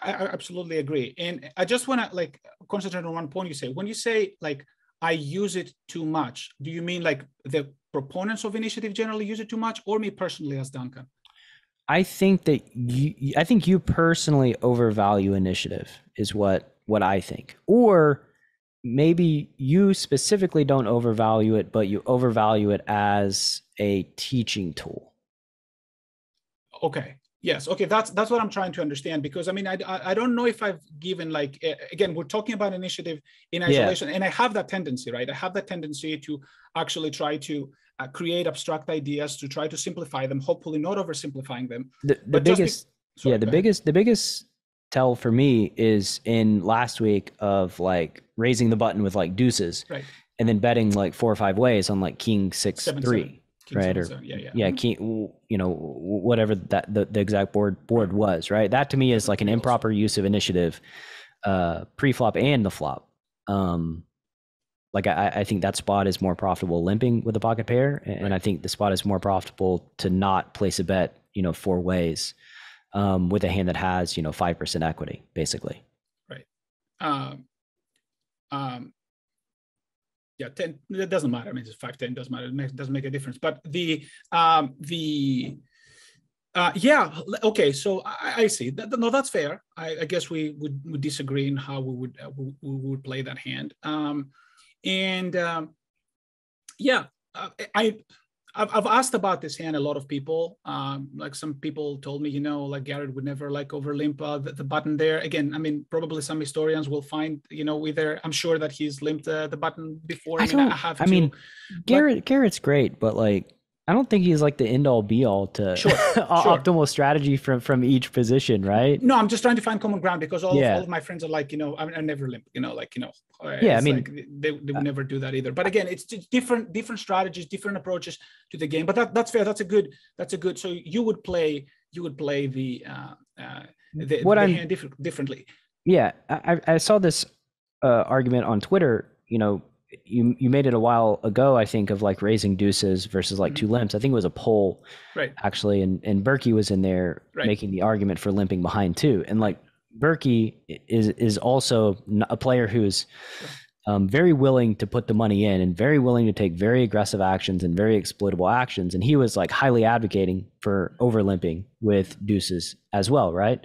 I absolutely agree. And I just want to like concentrate on one point you say. When you say like, I use it too much, do you mean like the proponents of initiative generally use it too much or me personally as Duncan? I think you personally overvalue initiative is what I think, or maybe you specifically don't overvalue it, but you overvalue it as a teaching tool. Okay. Yes. Okay. That's what I'm trying to understand, because I mean, I don't know if I've given, like, again, we're talking about initiative in isolation, and I have that tendency, right? I have that tendency to actually try to create abstract ideas, to try to simplify them, hopefully not oversimplifying them. The biggest tell for me is in last week of like raising the button with like deuces, right, and then betting like 4 or 5 ways on like king 6-3, right? Or king, you know, whatever that the exact board was, right? That to me is like an improper use of initiative, pre-flop and the flop. Like I think that spot is more profitable limping with a pocket pair, and I think the spot is more profitable to not place a bet, you know, 4 ways. With a hand that has, you know, 5% equity, basically. Right. Yeah, 10, it doesn't matter. I mean, it's 5-10 doesn't matter. It doesn't make a difference. But okay. So I see. No, that's fair. I guess we disagree in how we would play that hand. I've asked about this hand a lot of people. Like some people told me, you know, like Garrett would never like overlimp the button there. Again, I mean, probably some historians will find, you know, either I'm sure that he's limped the button before. Garrett's great, but like I don't think he's like the end all be all to optimal strategy from each position, right? No, I'm just trying to find common ground, because all of my friends are like, you know, I never limp, you know, like, you know. Yeah, I mean, like they would never do that either. But again, it's different strategies, different approaches to the game. But that's fair. That's a good. So you would play the hand differently. Yeah, I saw this argument on Twitter. You know, you made it a while ago. I think of like raising deuces versus like two limps. I think it was a poll, right? Actually, and Berkey was in there making the argument for limping behind two, and like. Berkey is also a player who's very willing to put the money in and very willing to take very aggressive actions and very exploitable actions. And he was like highly advocating for over limping with deuces as well, right?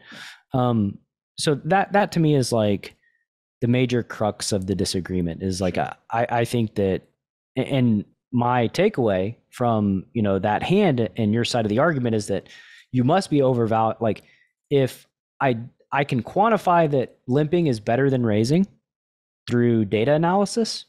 So that to me is like the major crux of the disagreement is like, I think that, and my takeaway from, you know, that hand and your side of the argument is that you must be overvalued. Like if I can quantify that limping is better than raising through data analysis.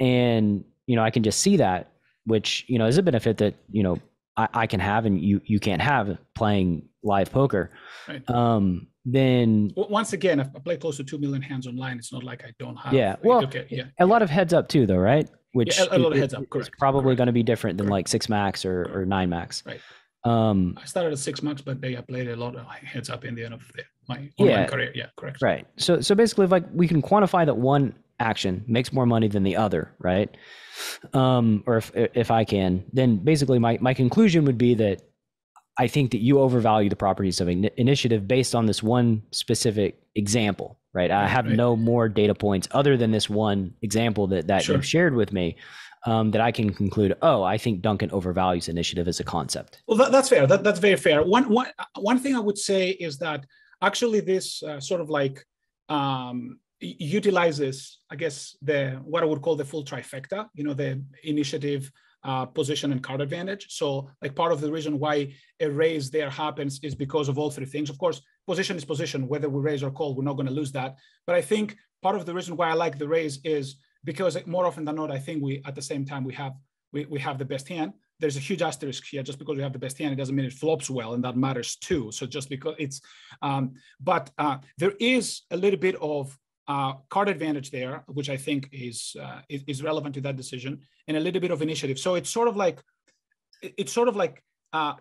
And, you know, I can just see that, which, you know, is a benefit that, you know, I can have and you can't have playing live poker. Right. Then once again, I play close to 2 million hands online. It's not like I don't have. Yeah. Well, okay, yeah, a lot of heads up too, though, right? Which a lot of heads up. Correct. It's probably going to be different than like 6 max or 9 max. Right. I started at 6 max, but I played a lot of heads up in the end of my online career. Yeah, correct. Right. So basically, like we can quantify that one action makes more money than the other, right? Or if I can, then basically my conclusion would be that I think that you overvalue the properties of initiative based on this one specific example, right? I have no more data points other than this one example that you've shared with me. That I can conclude, oh, I think Duncan overvalues initiative as a concept. Well, that's fair. That's very fair. One thing I would say is that actually this sort of like utilizes, I guess, what I would call the full trifecta, you know, the initiative, position and card advantage. So like part of the reason why a raise there happens is because of all 3 things. Of course, position is position, whether we raise or call, we're not going to lose that. But I think part of the reason why I like the raise is because more often than not, I think we have the best hand. There's a huge asterisk here. Just because we have the best hand, it doesn't mean it flops well, and that matters too. So just because it's, there is a little bit of card advantage there, which I think is relevant to that decision, and a little bit of initiative. So it sort of like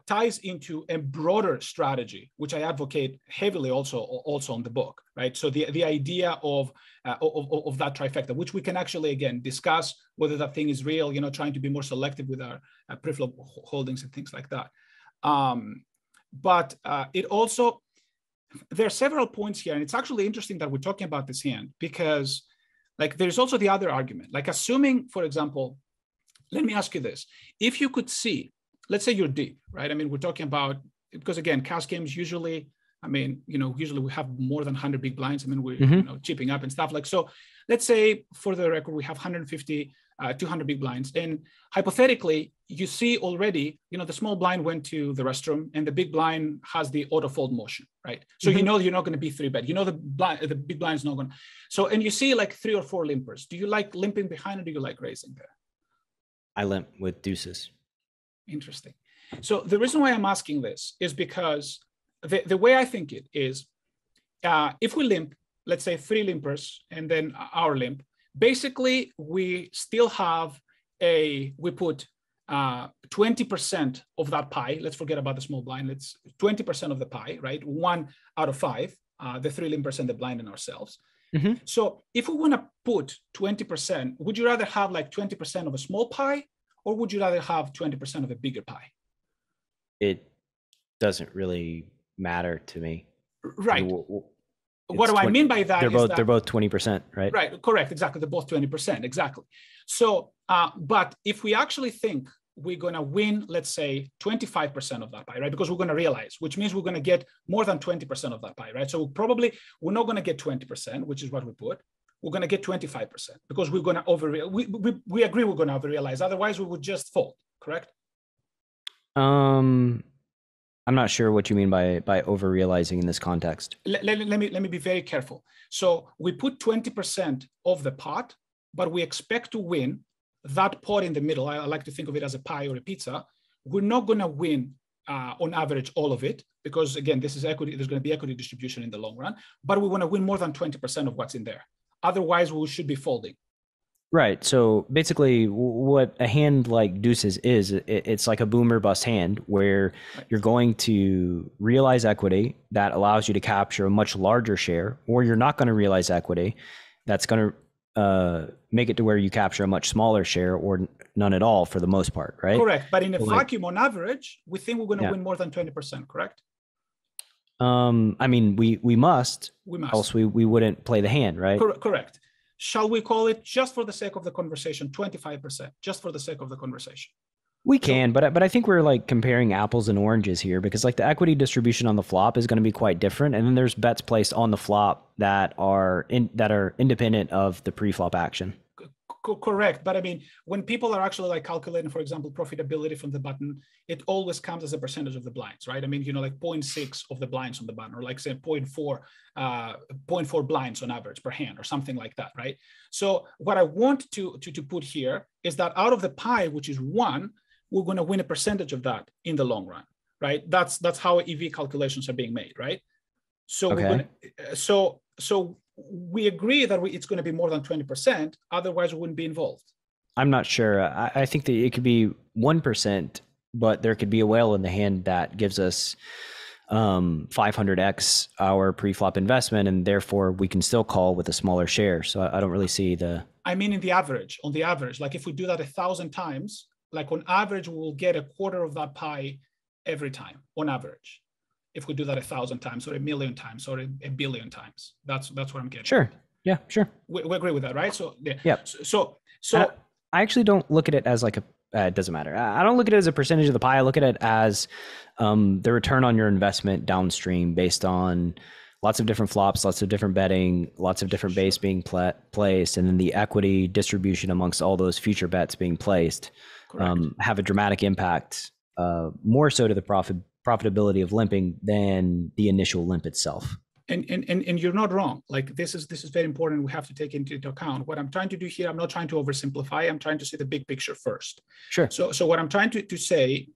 ties into a broader strategy, which I advocate heavily also on the book, right? So the idea of that trifecta, which we can actually, again, discuss whether that thing is real, you know, trying to be more selective with our preflop holdings and things like that. But it also, there are several points here, and it's actually interesting that we're talking about this hand, because like there's also the other argument, like assuming, for example, let me ask you this, if you could see, let's say you're deep, right? I mean, we're talking about, because again, cash games usually, I mean, you know, usually we have more than 100 big blinds. I mean, we're chipping up and stuff like, so let's say for the record, we have 150, 200 big blinds. And hypothetically, you see already, you know, the small blind went to the restroom and the big blind has the auto fold motion, right? So you know you're not going to be 3-bet. You know the big blind's not going to. So, and you see like 3 or 4 limpers. Do you like limping behind or do you like raising there? I limp with deuces. Interesting. So the reason why I'm asking this is because the way I think it is, if we limp, let's say 3 limpers and then our limp, basically we still have a, we put 20% of that pie, let's forget about the small blind, let's 20% of the pie, right? 1 out of 5, the 3 limpers and the blind and ourselves. Mm-hmm. So if we want to put 20%, would you rather have like 20% of a small pie or would you rather have 20% of a bigger pie? It doesn't really matter to me. Right. What do I mean by that? They're both 20%, right? Right. Correct. Exactly. They're both 20%. Exactly. So, but if we actually think we're going to win, let's say 25% of that pie, right? Because we're going to realize, which means we're going to get more than 20% of that pie, right? So probably we're not going to get 20%, which is what we put. We're going to get 25% because we're going to we agree we're going to overrealize. Otherwise, we would just fold. Correct. I'm not sure what you mean by overrealizing in this context. Let me be very careful. So we put 20% of the pot, but we expect to win that pot in the middle. I like to think of it as a pie or a pizza. We're not going to win on average all of it because again, this is equity. There's going to be equity distribution in the long run, but we want to win more than 20% of what's in there. Otherwise, we should be folding. Right. So basically what a hand like deuces is, it's like a boom or bust hand where you're going to realize equity that allows you to capture a much larger share, or you're not going to realize equity that's going to make it to where you capture a much smaller share or none at all for the most part, right? Correct. But in a vacuum, on average, we think we're going to win more than 20%, correct? I mean, we must. Else we wouldn't play the hand, right? Correct. Shall we call it, just for the sake of the conversation, 25%, just for the sake of the conversation? We can, but I think we're like comparing apples and oranges here because like the equity distribution on the flop is going to be quite different. And then there's bets placed on the flop that are independent of the pre-flop action. Correct. But I mean, when people are actually like calculating, for example, profitability from the button, it always comes as a percentage of the blinds, right? I mean, you know, like 0.6 of the blinds on the button, or like say 0.4 blinds on average per hand or something like that, right? So what I want to put here is that out of the pie, which is 1, we're going to win a percentage of that in the long run, right? That's how EV calculations are being made, right? So okay. We agree that it's going to be more than 20%. Otherwise, we wouldn't be involved. I'm not sure. I think that it could be 1%, but there could be a whale in the hand that gives us 500x our pre-flop investment, and therefore we can still call with a smaller share. So I don't really see the. I mean, on the average, like if we do that 1,000 times, like on average, we will get a quarter of that pie every time on average. If we do that 1,000 times or 1,000,000 times or a billion times, that's what I'm getting. Sure. Yeah, sure. We agree with that, right? So yeah. So I actually don't look at it as like a, it doesn't matter. I don't look at it as a percentage of the pie. I look at it as the return on your investment downstream based on lots of different flops, lots of different betting, lots of different base being placed, and then the equity distribution amongst all those future bets being placed have a dramatic impact, more so to the profitability of limping than the initial limp itself. And you're not wrong. Like this is very important. We have to take into account what I'm trying to do here. I'm not trying to oversimplify. I'm trying to see the big picture first. Sure. So what I'm trying to say,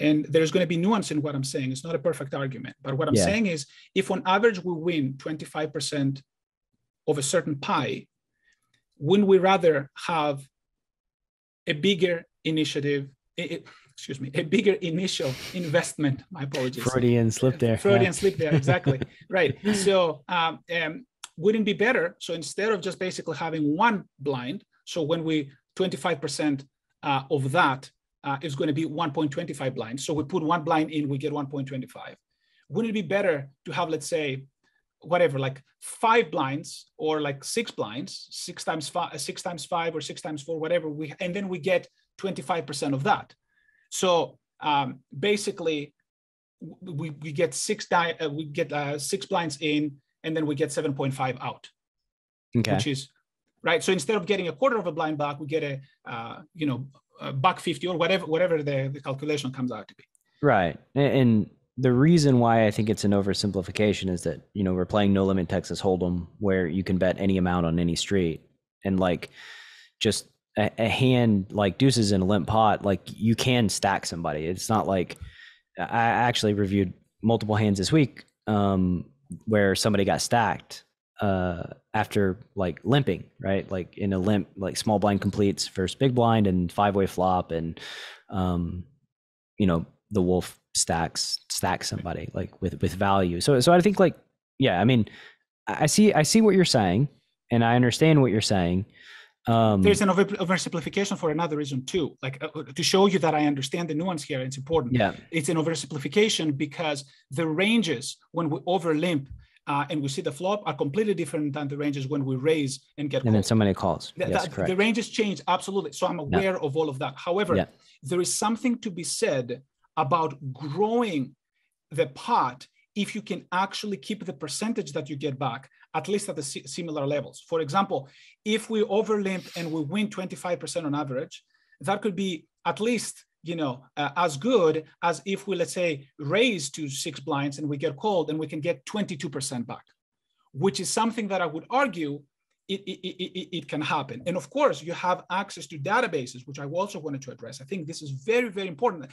and there's going to be nuance in what I'm saying. It's not a perfect argument, but what I'm saying is if on average we win 25% of a certain pie, wouldn't we rather have a bigger initiative? A bigger initial investment. My apologies. Freudian slip there. Exactly. Right. So wouldn't it be better? So instead of just basically having 1 blind, so when we 25% of that is going to be 1.25 blinds. So we put 1 blind in, we get 1.25. Wouldn't it be better to have, let's say, whatever, like 5 blinds or like 6 blinds, 6 times 5 or 6 times 4, whatever, and then we get 25% of that. So basically, we get 6 blinds in, and then we get 7.5 out, okay, which is right? So instead of getting a quarter of a blind back, we get a buck 50 or whatever the calculation comes out to be. Right. And the reason why I think it's an oversimplification is that, you know, we're playing no limit Texas Hold'em where you can bet any amount on any street, and like just a hand like deuces in a limp pot, like you can stack somebody. It's not like, I actually reviewed multiple hands this week where somebody got stacked after like limping, right? Like in a limp, like small blind completes first big blind and five-way flop, and you know, the Wolf stacks somebody like with value. So I think like, yeah, I mean, I see what you're saying and I understand what you're saying. There's an oversimplification for another reason too, like to show you that I understand the nuance here. It's important. Yeah. It's an oversimplification because the ranges when we over limp and we see the flop are completely different than the ranges when we raise and get called. And then so many calls. Yes, the ranges change. Absolutely. So I'm aware of all of that. However, there is something to be said about growing the pot if you can actually keep the percentage that you get back, at least at the similar levels. For example, if we overlimp and we win 25% on average, that could be at least, you know, as good as if we, let's say, raise to six blinds and we get called and we can get 22% back, which is something that I would argue it can happen. And of course, you have access to databases, which I also wanted to address. I think this is very, very important.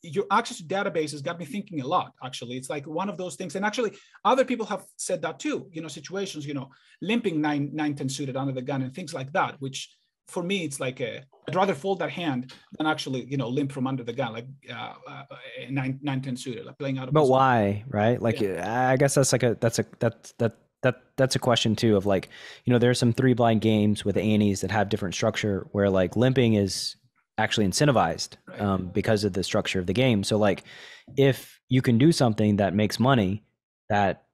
Your access to databases got me thinking a lot, actually. It's like one of those things. And actually, other people have said that too, you know, situations, you know, limping 9-10 suited under the gun and things like that, which for me, it's like I'd rather fold that hand than actually, you know, limp from under the gun, like 9-10 suited, like playing out of. But why, right? Like, yeah. I guess that's like that's a question too of like, you know, there's some three blind games with antes that have different structure where like limping is actually incentivized, right, because of the structure of the game. So like if you can do something that makes money that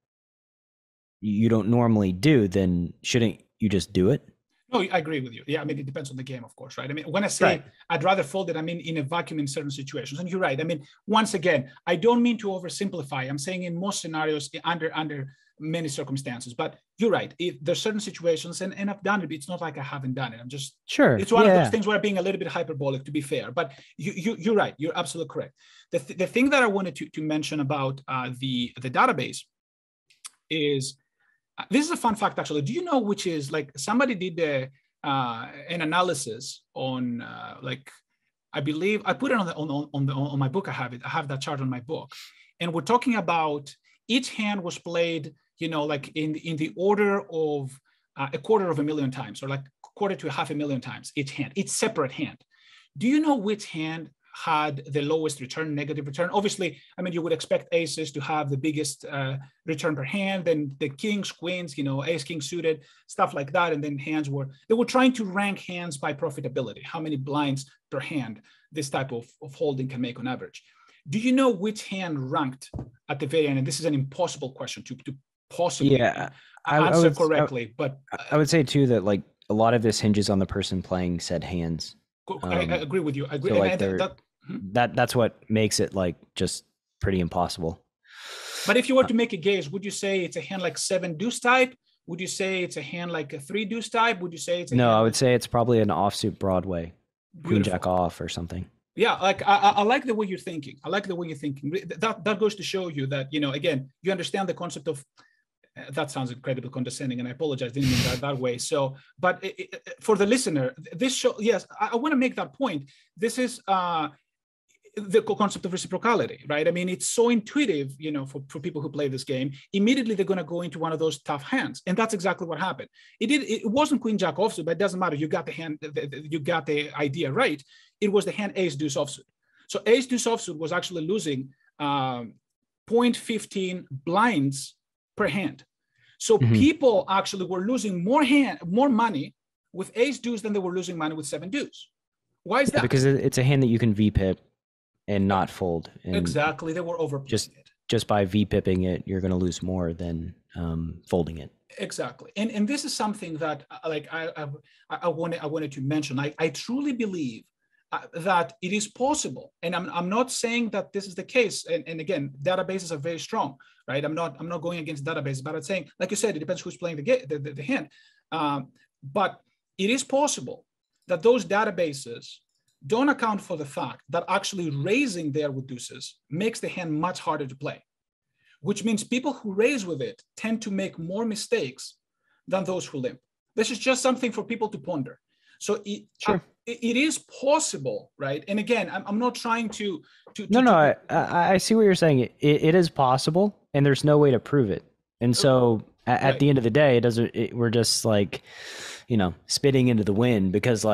you don't normally do, then shouldn't you just do it? No, I agree with you. Yeah, I mean, it depends on the game, of course, right? I mean, when I say I'd rather fold it, I mean, in a vacuum in certain situations. And you're right. I mean, once again, I don't mean to oversimplify. I'm saying in most scenarios, under many circumstances. But you're right. If there's certain situations, and I've done it, it's not like I haven't done it. I'm just sure. It's one of those things where I'm being a little bit hyperbolic, to be fair. But you're right. You're absolutely correct. The thing that I wanted to mention about the database is, this is a fun fact, actually. Do you know which is like somebody did an analysis on like, I believe I put it on my book. I have that chart on my book, and we're talking about each hand was played, you know, like in the order of a quarter of a million times, or like quarter to half a million times each hand, each separate hand. Do you know which hand had the lowest return, negative return? Obviously, I mean, you would expect aces to have the biggest return per hand, and the kings, queens, you know, ace, king suited, stuff like that. And then hands they were trying to rank hands by profitability, how many blinds per hand this type of holding can make on average. Do you know which hand ranked at the very end? And this is an impossible question to possibly answer correctly. I would say too that like a lot of this hinges on the person playing said hands. I agree with you. I agree. So like that's what makes it like just pretty impossible. But if you were to make a guess, would you say it's a hand like 7-deuce type? Would you say it's a hand like a 3-deuce type? Would you say it's I would say it's probably an offsuit Broadway, queen jack off or something. Yeah, like I like the way you're thinking. That goes to show you that, you know, again, you understand the concept of. That sounds incredibly condescending, and I apologize, didn't mean that way. So, but for the listener, this show, yes, I want to make that point. This is the concept of reciprocality, right? I mean, it's so intuitive, you know, for people who play this game. Immediately, they're going to go into one of those tough hands, and that's exactly what happened. It wasn't queen jack offsuit, but it doesn't matter. You got the hand, you got the idea right. It was the hand ace deuce offsuit. So ace deuce offsuit was actually losing 0.15 blinds per hand. So people actually were losing more money with ace deuce than they were losing money with 7-deuce. Why is that? Because it's a hand that you can VPip and not fold. And exactly, they were overplaying it. Just by VPipping it, you're going to lose more than folding it. Exactly, and this is something that like I wanted to mention. I truly believe that it is possible, and I'm not saying that this is the case. And again, databases are very strong, right? I'm not going against databases, but I'm saying, like you said, it depends who's playing the hand. But it is possible that those databases don't account for the fact that actually raising there with deuces makes the hand much harder to play, which means people who raise with it tend to make more mistakes than those who limp. This is just something for people to ponder. So it, sure, it is possible, right? And again, I'm not trying I see what you're saying. It is possible, and there's no way to prove it. And so at the end of the day, it doesn't. We're just like, spitting into the wind because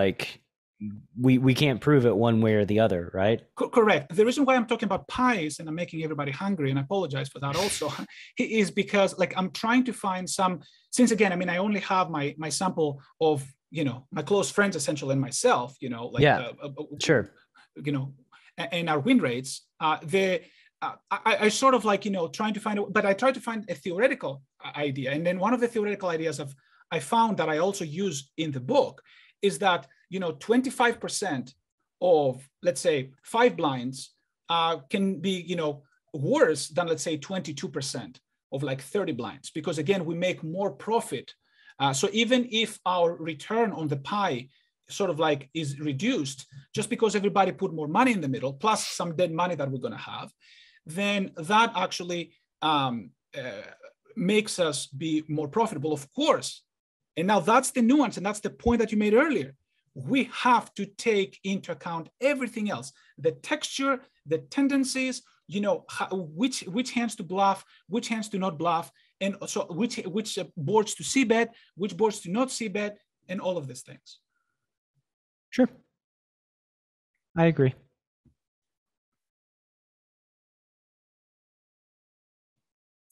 we can't prove it one way or the other, right? Correct. The reason why I'm talking about pies and I'm making everybody hungry, and I apologize for that also, is because I'm trying to find some, since again, I only have my sample of, my close friends essentially and myself, and our win rates, I sort of trying to find, but I try to find a theoretical idea. And then one of the theoretical ideas I found that I also use in the book is that, 25% of, let's say, 5 blinds can be, worse than, let's say, 22% of 30 blinds, because again, we make more profit. So even if our return on the pie sort of is reduced, just because everybody put more money in the middle, plus some dead money that we're going to have, then that actually makes us be more profitable, of course. And now that's the nuance, and that's the point that you made earlier. We have to take into account everything else, the texture, the tendencies, which hands to bluff, which hands to not bluff, and also which boards to see bet, which boards to not see bet, and all of these things. Sure. I agree.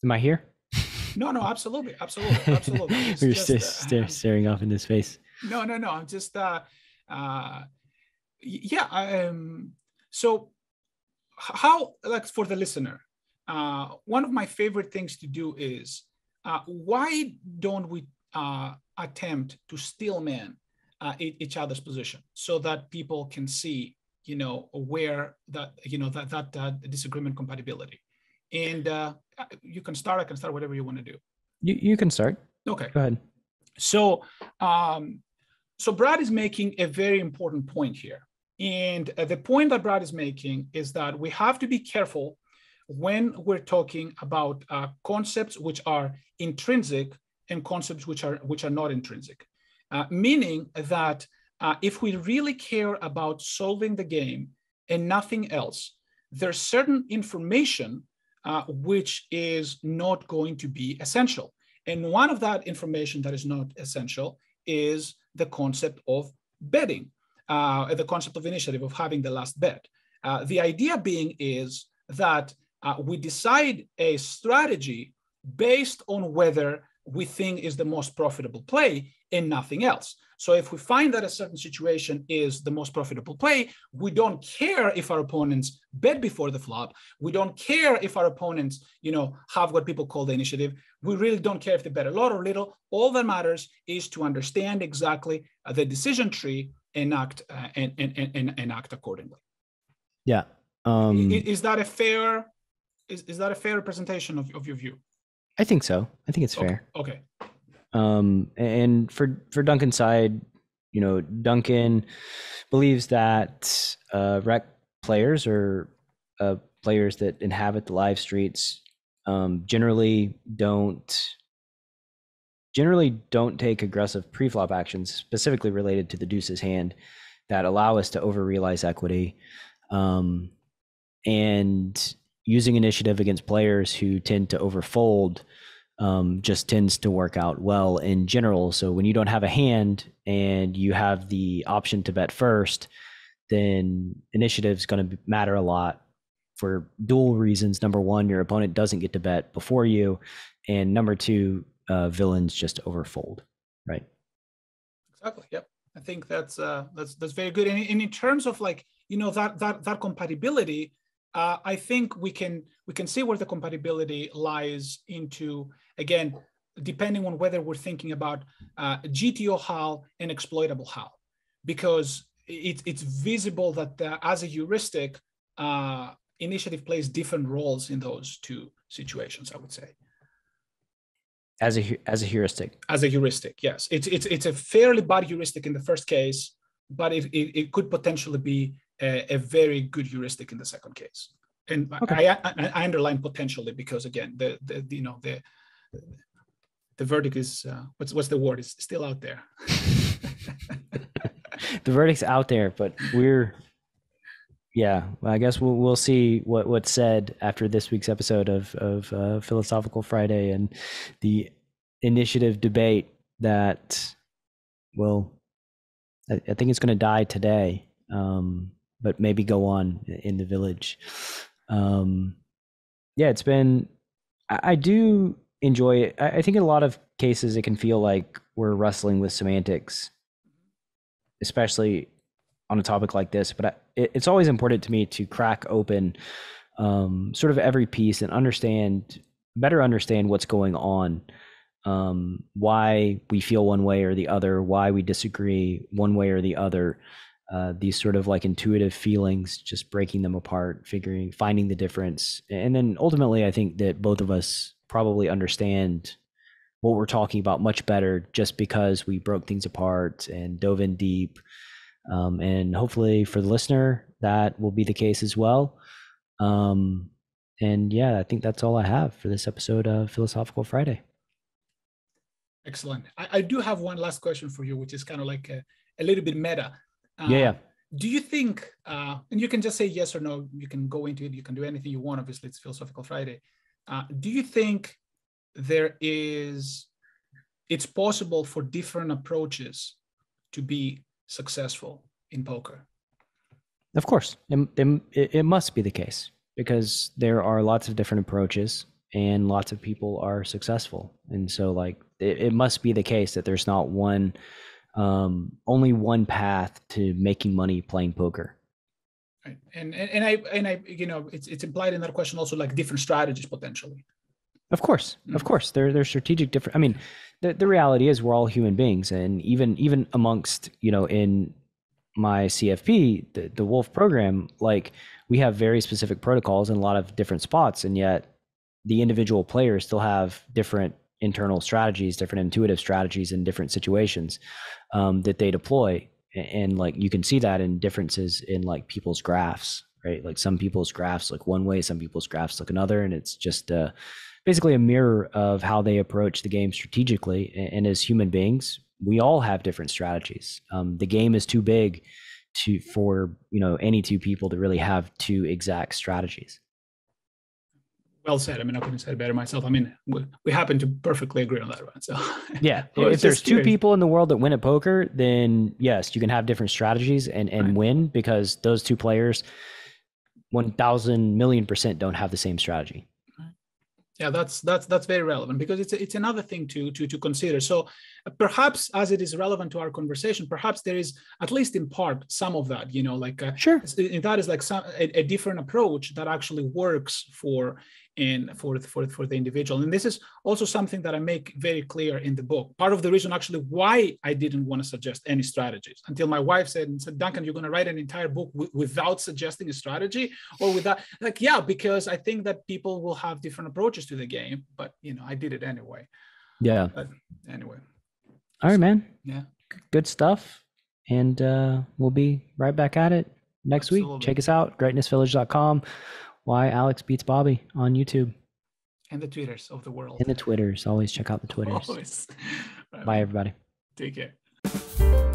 Am I here? No, absolutely. You're just staring off into space. No. I'm just, so how, for the listener, one of my favorite things to do is, why don't we attempt to steelman each other's position so that people can see, where that, disagreement compatibility. And you can start, I can start, whatever you want to do. You can start. Okay. Go ahead. So, Brad is making a very important point here. And the point that Brad is making is that we have to be careful when we're talking about concepts which are intrinsic and concepts which are not intrinsic. Meaning that if we really care about solving the game and nothing else, there's certain information which is not going to be essential. And one of that information that is not essential is the concept of betting, the concept of initiative, of having the last bet. The idea being is that we decide a strategy based on whether we think is the most profitable play and nothing else. So if we find that a certain situation is the most profitable play, we don't care if our opponents bet before the flop. We don't care if our opponents, have what people call the initiative. We really don't care if they bet a lot or little. All that matters is to understand exactly the decision tree and act and act accordingly. Yeah. Is that a fair? Is that a fair representation of your view? I think so. I think it's fair. Okay. And for Duncan's side, Duncan believes that rec players or players that inhabit the live streets generally don't take aggressive preflop actions specifically related to the deuce's hand that allow us to overrealize equity, and using initiative against players who tend to overfold just tends to work out well in general. So when you don't have a hand and you have the option to bet first, then initiative is going to matter a lot for dual reasons. Number one, your opponent doesn't get to bet before you. And number two, villains just overfold, right? Exactly. Yep. I think that's very good. And in terms of that compatibility, I think we can see where the compatibility lies into, again, depending on whether we're thinking about GTO Hal and exploitable Hal, because it's visible that as a heuristic, initiative plays different roles in those two situations, I would say. As a heuristic. As a heuristic, yes. It's a fairly bad heuristic in the first case, but it could potentially be a very good heuristic in the second case. And okay. I underline potentially because again, the verdict is what's the word? It's still out there. The verdict's out there, but we're I guess we'll see what's said after this week's episode of Philosophical Friday and the initiative debate that I think it's going to die today, but maybe go on in the village. It's been. I do enjoy it. I think in a lot of cases it can feel like we're wrestling with semantics, especially on a topic like this, but it's always important to me to crack open sort of every piece and better understand what's going on, why we feel one way or the other, why we disagree one way or the other, these sort of like intuitive feelings, just breaking them apart, finding the difference. And then ultimately, I think that both of us probably understand what we're talking about much better just because we broke things apart and dove in deep. And hopefully for the listener, that will be the case as well. I think that's all I have for this episode of Philosophical Friday. Excellent. I do have one last question for you, which is kind of like a little bit meta. Do you think, and you can just say yes or no, you can go into it, you can do anything you want, obviously it's Philosophical Friday. Do you think it's possible for different approaches to be successful in poker? Of course, it must be the case because there are lots of different approaches and lots of people are successful. And so like, it must be the case that there's not one, only one path to making money playing poker. Right. And I, it's implied in that question also like different strategies potentially. Of course, they're strategic different. I mean, the reality is we're all human beings, and even amongst in my CFP, the Wolf program, like we have very specific protocols in a lot of different spots, and yet the individual players still have different internal strategies, different intuitive strategies in different situations that they deploy, and like you can see that in differences in like people's graphs, right? Like some people's graphs look one way, some people's graphs look another, and it's just basically a mirror of how they approach the game strategically. And as human beings, we all have different strategies. The game is too big for any two people to really have two exact strategies. Well said. I mean, I couldn't say it better myself. I mean, we happen to perfectly agree on that one. So yeah, if there's two people in the world that win at poker, then yes, you can have different strategies and right. Win because those two players 1,000,000,000% don't have the same strategy. Yeah, that's very relevant because it's another thing to consider. So perhaps as it is relevant to our conversation, perhaps there is at least in part some of that, sure. That is like a different approach that actually works for the individual. And this is also something that I make very clear in the book. Part of the reason actually why I didn't want to suggest any strategies until my wife said, Duncan, you're going to write an entire book without suggesting a strategy or without because I think that people will have different approaches to the game, but I did it anyway. Yeah. But anyway. All right, man. Yeah. Good stuff. And we'll be right back at it next week. Check us out, greatnessvillage.com. Why Alex Beats Bobbie on YouTube. And the Twitters of the world. And the Twitters. Always check out the Twitters. Always. Bye, everybody. Take care.